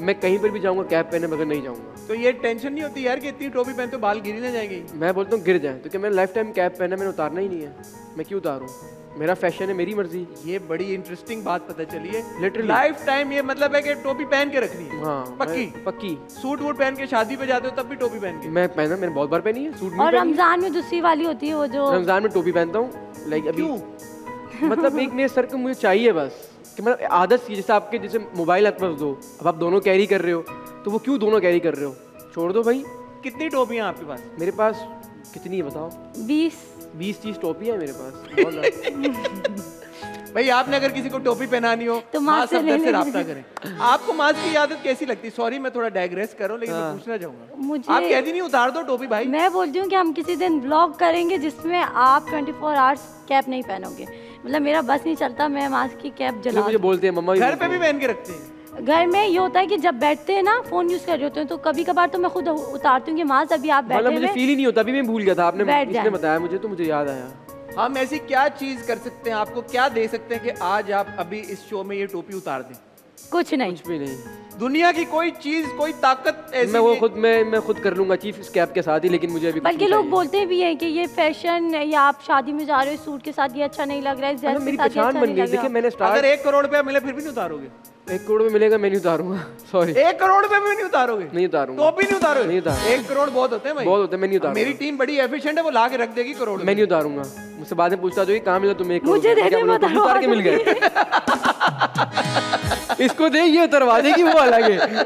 मैं कहीं पर भी जाऊँगा कैप पहने बगैर नहीं जाऊँगा। तो ये टेंशन नहीं होती यार कि इतनी टोपी पहन तो बाल गिर ना जाएगी? मैं बोलता हूँ गिर जाए, क्योंकि मैंने लाइफ टाइम कैप पहना, मैंने उतारना ही नहीं है। मैं क्यों उतारूँ? मेरा फैशन है, मेरी मर्जी। ये बड़ी इंटरेस्टिंग बात पता चली है। लिटरली लाइफ टाइम ये मतलब है कि टोपी पहन के रखनी है। हाँ, पक्की पक्की। सूट वूट पहन के शादी पे जाते हो तब भी टोपी पहन के? मैं पहना, मैंने बहुत बार पहनी है सूट भी। और रमजान में दूसरी वाली होती है वो, जो रमजान में टोपी पहनता हूँ लाइक अभी मतलब एक मेरे सर को मुझे चाहिए बस, कि मतलब आदत सी। जैसे आपके जैसे मोबाइल हाथ में दो, अब आप दोनों कैरी कर रहे हो तो वो क्यों दोनों कैरी कर रहे हो? छोड़ दो भाई। कितनी टोपियाँ आपके पास? मेरे पास कितनी है बताओ? बीस बीस तीस टोपी है मेरे पास। भाई आपने अगर किसी को टोपी पहनानी हो तो माँ से राब्ता करें। आपको माँ की आदत कैसी लगती? सॉरी मैं थोड़ा डाइग्रेस कर रहा हूं, लेकिन मैं पूछना चाहूंगा, आप कहती नहीं उतार दो टोपी भाई? मैं बोलती हूँ कि हम किसी दिन ब्लॉग करेंगे जिसमें आप चौबीस आवर्स कैप नहीं पहनोगे। मतलब मेरा बस नहीं चलता, मैं मास्क की कैप जला। मुझे बोलते हैं मम्मा घर पे भी पहन के रखते हैं। घर में ये होता है कि जब बैठते हैं ना, फोन यूज कर रहे होते हैं, तो कभी कभार तो मैं खुद उतारती हूँ कि माँ अभी आप बैठे हैं। मुझे फील ही नहीं होता, अभी मैं भूल गया था, आपने इसने बताया मुझे तो मुझे याद आया। हम ऐसी क्या चीज कर सकते हैं, आपको क्या दे सकते हैं कि आज आप अभी इस शो में ये टोपी उतार दें? कुछ नहीं, कुछ भी नहीं। दुनिया की कोई चीज, कोई ताकत ऐसी? मैं वो खुद मैं मैं खुद कर लूंगा चीफ इस कैप के साथ ही, लेकिन मुझे अभी। बल्कि लोग बोलते भी हैं कि ये फैशन, या आप शादी में जा रहे हो सूट के साथ ये अच्छा नहीं लग रहा है, जैसे मेरी पहचान बन गई। देखिए मैंने स्टार्ट, अगर एक करोड़ रुपया मिले फिर भी नहीं उतारोगे? एक करोड़ में मिलेगा मैं नहीं उतारूंगा, सॉरी। एक करोड़ में मैं नहीं उतारोगे? नहीं उतारूंगा। टोपी नहीं उतारोगे? नहीं उतारूंगा। एक करोड़ बहुत होते हैं भाई, बहुत होते हैं, मैं नहीं उतारूंगा। मेरी टीम बड़ी एफिशिएंट है, वो लाके रख देगी करोड़। मैं नहीं उतारूंगा। मुझसे बाद में पूछता जो कहाँ मिला तुम्हें एक करोड़? उतार के मिल गए इसको दे, ये उतरवा देगी वो अलग है।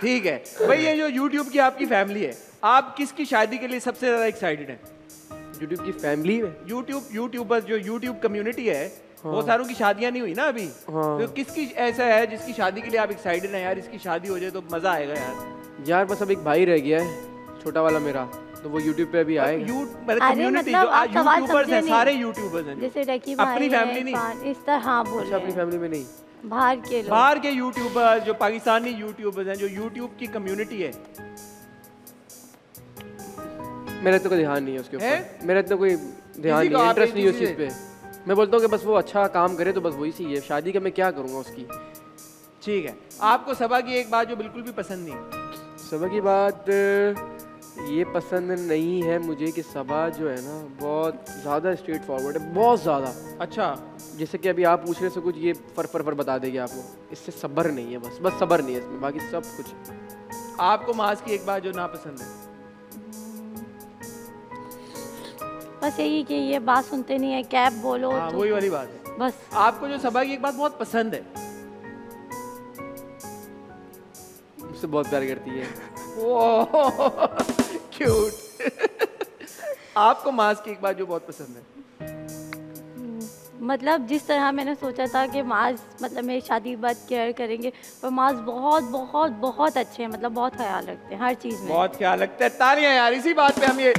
ठीक है भाई, ये जो यूट्यूब की आपकी फैमिली है, आप किसकी शादी के लिए सबसे ज्यादा एक्साइटेड है? यूट्यूब की फैमिली में यूट्यूब यूट्यूबर्स जो यूट्यूब कम्युनिटी है। हाँ। बहुत सारों की शादियां नहीं हुई ना अभी। हाँ। तो किसकी ऐसा है जिसकी शादी के लिए आप एक्साइटेड हैं यार, इसकी शादी हो जाए तो मजा आएगा यार? यार बस अब एक भाई रह गया है छोटा वाला मेरा, तो वो YouTube पे भी आएगा। मतलब सारे यूट्यूबर्स हैं, जैसे अपनी फैमिली नहीं इस तरह बोल, अपनी फैमिली में नहीं, बाहर के बाहर के यूट्यूबर्स जो पाकिस्तानी यूट्यूबर्स हैं, जो यूट्यूब की कम्युनिटी है। मेरा तो कोई ध्यान नहीं है उसके ऊपर, मेरा तो कोई ध्यान नहीं है, इंटरेस्ट नहीं है उस चीज़ पे। मैं बोलता हूँ कि बस वो अच्छा काम करे तो बस वही सी है, शादी का मैं क्या करूँगा उसकी। ठीक है, आपको सबा की एक बात जो बिल्कुल भी पसंद नहीं? सबा की बात ये पसंद नहीं है मुझे कि सबा जो है ना बहुत ज़्यादा स्ट्रेट फॉरवर्ड है, बहुत ज़्यादा। अच्छा, जैसे कि अभी आप पूछ रहे से कुछ ये फर फर फर बता देगी आपको, इससे सब्र नहीं है, बस बस सब्र नहीं है इसमें, बाकी सब कुछ। आपको माज की एक बात जो नापसंद है? बस यही कि ये बात सुनते नहीं है, कैप बोलो। हाँ, तो वही वाली बात है बस। आपको जो सबा की एक बात बहुत पसंद है? मुझसे बहुत प्यार करती है। क्यूट। आपको माज की एक बात जो बहुत पसंद है? मतलब जिस तरह मैंने सोचा था कि माज़ मतलब मेरी शादी के बाद केयर करेंगे, पर माज़ बहुत बहुत बहुत अच्छे हैं, मतलब बहुत ख्याल रखते हैं हर चीज़ में, बहुत ख्याल रखते हैं। तालियाँ यार, इसी बात पे हम ये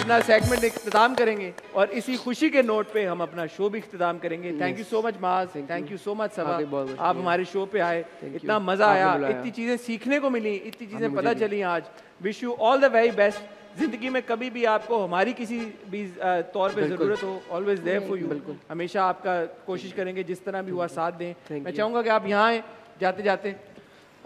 अपना सेगमेंट इख्तिताम करेंगे और इसी खुशी के नोट पे हम अपना शो भी इख्तिताम करेंगे। Thank you so much Maaz, thank you so much Saba, आप हमारे शो पे आए, इतना मज़ा आया, इतनी चीज़ें सीखने को मिली, इतनी चीज़ें पता चली आज। Wish you all the very best. जिंदगी में कभी भी आपको हमारी किसी भी तौर पे ज़रूरत हो, ऑलवेज देयर फॉर यू, हमेशा आपका कोशिश करेंगे, जिस तरह भी हुआ साथ दें। मैं चाहूँगा कि आप यहाँ आएँ जाते जाते,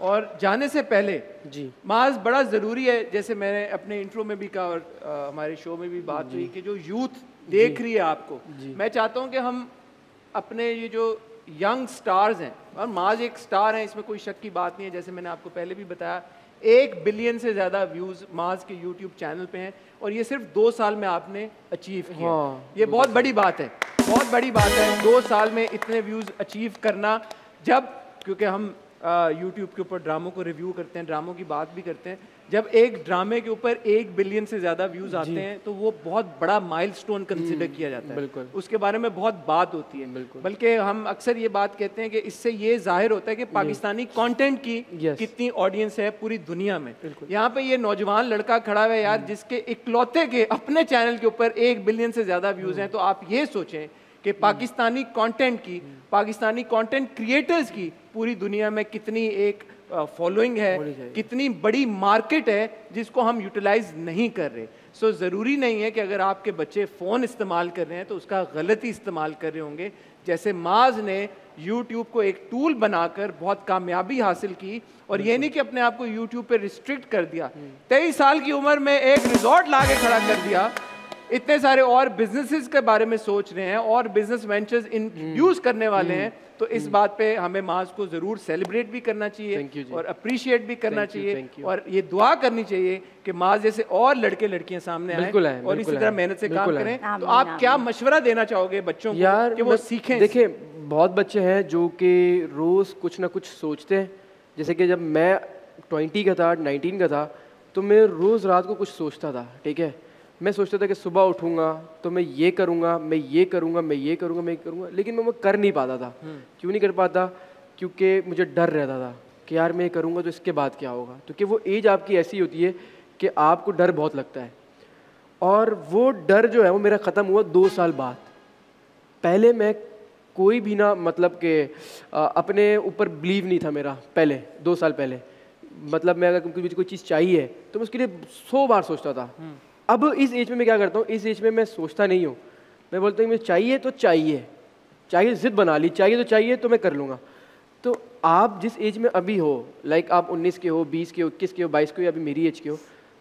और जाने से पहले जी माज़ बड़ा ज़रूरी है, जैसे मैंने अपने इंट्रो में भी कहा और आ, हमारे शो में भी बात हुई कि जो यूथ देख रही है आपको, मैं चाहता हूँ कि हम अपने ये जो यंग स्टार्स हैं, और माज़ एक स्टार हैं, इसमें कोई शक की बात नहीं है, जैसे मैंने आपको पहले भी बताया, एक बिलियन से ज़्यादा व्यूज़ माज़ के यूट्यूब चैनल पे हैं, और ये सिर्फ दो साल में आपने अचीव किया। हाँ, ये बहुत बड़ी बात है, बहुत बड़ी बात है दो साल में इतने व्यूज़ अचीव करना। जब, क्योंकि हम यूट्यूब के ऊपर ड्रामों को रिव्यू करते हैं, ड्रामों की बात भी करते हैं, जब एक ड्रामे के ऊपर एक बिलियन से ज़्यादा व्यूज़ आते हैं तो वो बहुत बड़ा माइलस्टोन कंसीडर किया जाता है, उसके बारे में बहुत बात होती है। बल्कि हम अक्सर ये बात कहते हैं कि इससे ये जाहिर होता है कि पाकिस्तानी कंटेंट की कितनी ऑडियंस है पूरी दुनिया में। यहाँ पे ये नौजवान लड़का खड़ा हुआ है यार, जिसके इकलौते के अपने चैनल के ऊपर एक बिलियन से ज़्यादा व्यूज़ हैं, तो आप ये सोचें कि पाकिस्तानी कंटेंट की, पाकिस्तानी कंटेंट क्रिएटर्स की पूरी दुनिया में कितनी एक फॉलोइंग है, कितनी बड़ी मार्केट है जिसको हम यूटिलाइज नहीं कर रहे। सो ज़रूरी नहीं है कि अगर आपके बच्चे फ़ोन इस्तेमाल कर रहे हैं तो उसका गलत ही इस्तेमाल कर रहे होंगे, जैसे माज़ ने यूट्यूब को एक टूल बनाकर बहुत कामयाबी हासिल की, और ये नहीं कि अपने आप को यूट्यूब पर रिस्ट्रिक्ट कर दिया, तेईस साल की उम्र में एक रिजॉर्ट ला के खड़ा कर दिया, इतने सारे और बिजनेसेस के बारे में सोच रहे हैं और बिजनेस वेंचर्स इंट्रोड्यूस करने वाले हैं। तो इस बात पे हमें माज़ को ज़रूर सेलिब्रेट भी करना चाहिए और अप्रिशिएट भी करना चाहिए, और ये दुआ करनी चाहिए कि माज़ जैसे और लड़के लड़कियां सामने आए और इसी तरह मेहनत से काम करें। तो आप क्या मशवरा देना चाहोगे बच्चों को कि वो सीखें? देखिए, बहुत बच्चे हैं जो कि रोज़ कुछ ना कुछ सोचते हैं, जैसे कि जब मैं ट्वेंटी का था, नाइनटीन का था, तो मैं रोज़ रात को कुछ सोचता था। ठीक है, मैं सोचता था कि सुबह उठूंगा तो मैं ये करूंगा, मैं ये करूंगा, मैं ये करूंगा, मैं ये करूंगा, लेकिन मैं वो कर नहीं पाता था। क्यों नहीं कर पाता? क्योंकि मुझे डर रहता था कि यार मैं ये करूंगा तो इसके बाद क्या होगा, क्योंकि वो एज आपकी ऐसी होती है कि आपको डर बहुत लगता है। और वो डर जो है वो मेरा ख़त्म हुआ दो साल बाद। पहले मैं कोई भी ना मतलब कि अपने ऊपर बिलीव नहीं था मेरा, पहले दो साल पहले, मतलब मैं अगर मुझे कोई चीज़ चाहिए तो मैं उसके लिए सौ बार सोचता था। अब इस एज में मैं क्या करता हूँ, इस एज में मैं सोचता नहीं हूँ, मैं बोलता हूँ मुझे चाहिए तो चाहिए, चाहिए जिद बना ली, चाहिए तो चाहिए तो मैं कर लूँगा। तो आप जिस एज में अभी हो, लाइक आप उन्नीस के हो, बीस के हो, इक्कीस के हो, बाईस के हो, अभी मेरी एज के हो,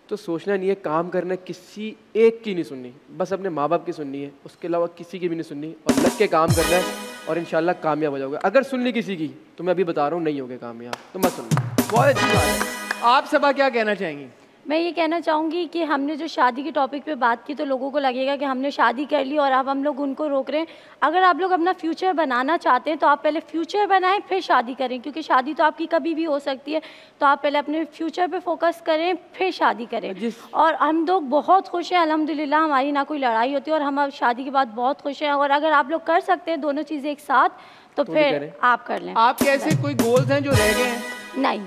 तो सोचना नहीं है, काम करना है, किसी एक की नहीं सुननी, बस अपने माँ बाप की सुननी है, उसके अलावा किसी की भी नहीं सुननी, और लग के काम करना है, और इंशाल्लाह कामयाब हो जाओगे। अगर सुन ली किसी की तो मैं अभी बता रहा हूँ नहीं होगे कामयाब, तो मत सुनना। बहुत अच्छी बात है। आप सबा क्या कहना चाहेंगी? मैं ये कहना चाहूँगी कि हमने जो शादी के टॉपिक पे बात की तो लोगों को लगेगा कि हमने शादी कर ली और अब हम लोग उनको रोक रहे हैं। अगर आप लोग अपना फ्यूचर बनाना चाहते हैं तो आप पहले फ्यूचर बनाएं, फिर शादी करें, क्योंकि शादी तो आपकी कभी भी हो सकती है। तो आप पहले अपने फ्यूचर पे फोकस करें, फिर शादी करें। और हम लोग बहुत खुश हैं, अल्हम्दुलिल्लाह, हमारी ना कोई लड़ाई होती है और हम अब शादी के बाद बहुत खुश हैं। और अगर आप लोग कर सकते हैं दोनों चीज़ें एक साथ तो फिर आप कर लें। आपके ऐसे कोई गोल्स हैं जो रह गए हैं? नहीं,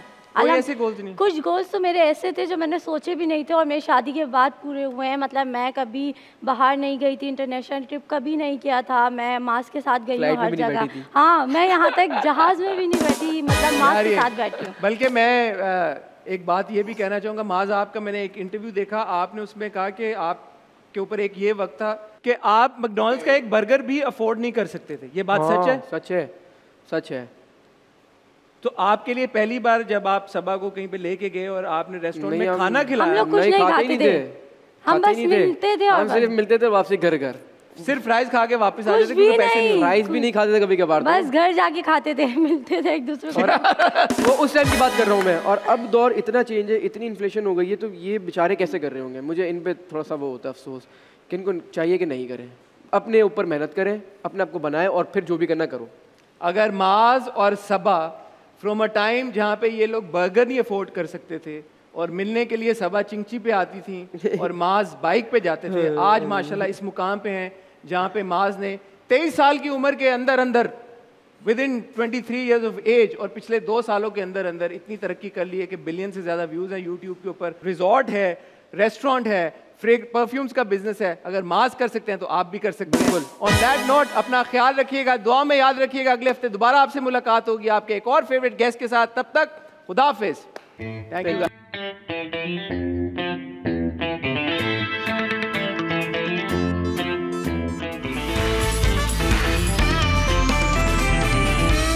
ऐसे गोल्स नहीं। कुछ गोल्स तो मेरे ऐसे थे जो मैंने सोचे भी नहीं थे और मेरी शादी के बाद पूरे हुए हैं। मतलब मैं कभी बाहर नहीं गई थी, इंटरनेशनल ट्रिप कभी नहीं किया था, मैं माज़ के साथ गई हूँ हर जगह। हाँ, मैं यहाँ तक जहाज़ में भी नहीं बैठी, मतलब माज़ के साथ बैठी हूँ। बल्कि मैं एक बात ये भी कहना चाहूँगा माज़, आपका मैंने एक इंटरव्यू देखा, आपने उसमें कहा कि आपके ऊपर एक ये वक्त था कि आप मैकडॉनल्ड्स का एक बर्गर भी अफोर्ड नहीं कर सकते थे। ये बात सच है? सच है, सच है। तो आपके लिए पहली बार जब आप सबा को कहीं पे लेके गए और आपने रेस्टोरेंट में खाना खिलाया? हम लोग कुछ नहीं खाते थे, हम बस मिलते थे, हम सिर्फ मिलते थे वापसी घर घर, सिर्फ फ्राइज खा के वापस आ जाते थे, पैसे नहीं, फ्राइज भी नहीं खाते थे कभी कभार, बस घर जाके खाते थे, मिलते थे एक दूसरे को। वो उस टाइम की बात कर रहा हूँ मैं। और अब दौर इतना चेंज है, इतनी इन्फ्लेशन हो गई है, तो ये बेचारे कैसे कर रहे होंगे, मुझे इन पे थोड़ा सा वो होता है अफसोस कि इनको चाहिए कि नहीं करें, अपने ऊपर मेहनत करें, अपने आप को बनाए और फिर जो भी करना करो। अगर माज़ और सबा फ्रॉम अ टाइम जहाँ पे ये लोग बर्गर नहीं अफोर्ड कर सकते थे और मिलने के लिए सबा चिंची पे आती थी और माज़ बाइक पे जाते थे, आज माशाल्लाह इस मुकाम पे हैं जहाँ पे माज़ ने तेईस साल की उम्र के अंदर अंदर within twenty three years of age और पिछले दो सालों के अंदर अंदर इतनी तरक्की कर ली है कि बिलियन से ज़्यादा व्यूज़ हैं यूट्यूब के ऊपर, रिजॉर्ट है, रेस्टोरेंट है, फ्रेग परफ्यूम्स का बिजनेस है। अगर माज कर सकते हैं तो आप भी कर सकते हैं। बिल्कुल। ऑन दैट नोट अपना ख्याल रखिएगा, दुआ में याद रखिएगा। अगले हफ्ते दोबारा आपसे मुलाकात होगी आपके एक और फेवरेट गेस्ट के साथ। तब तक खुदा हाफिज़। Thank you.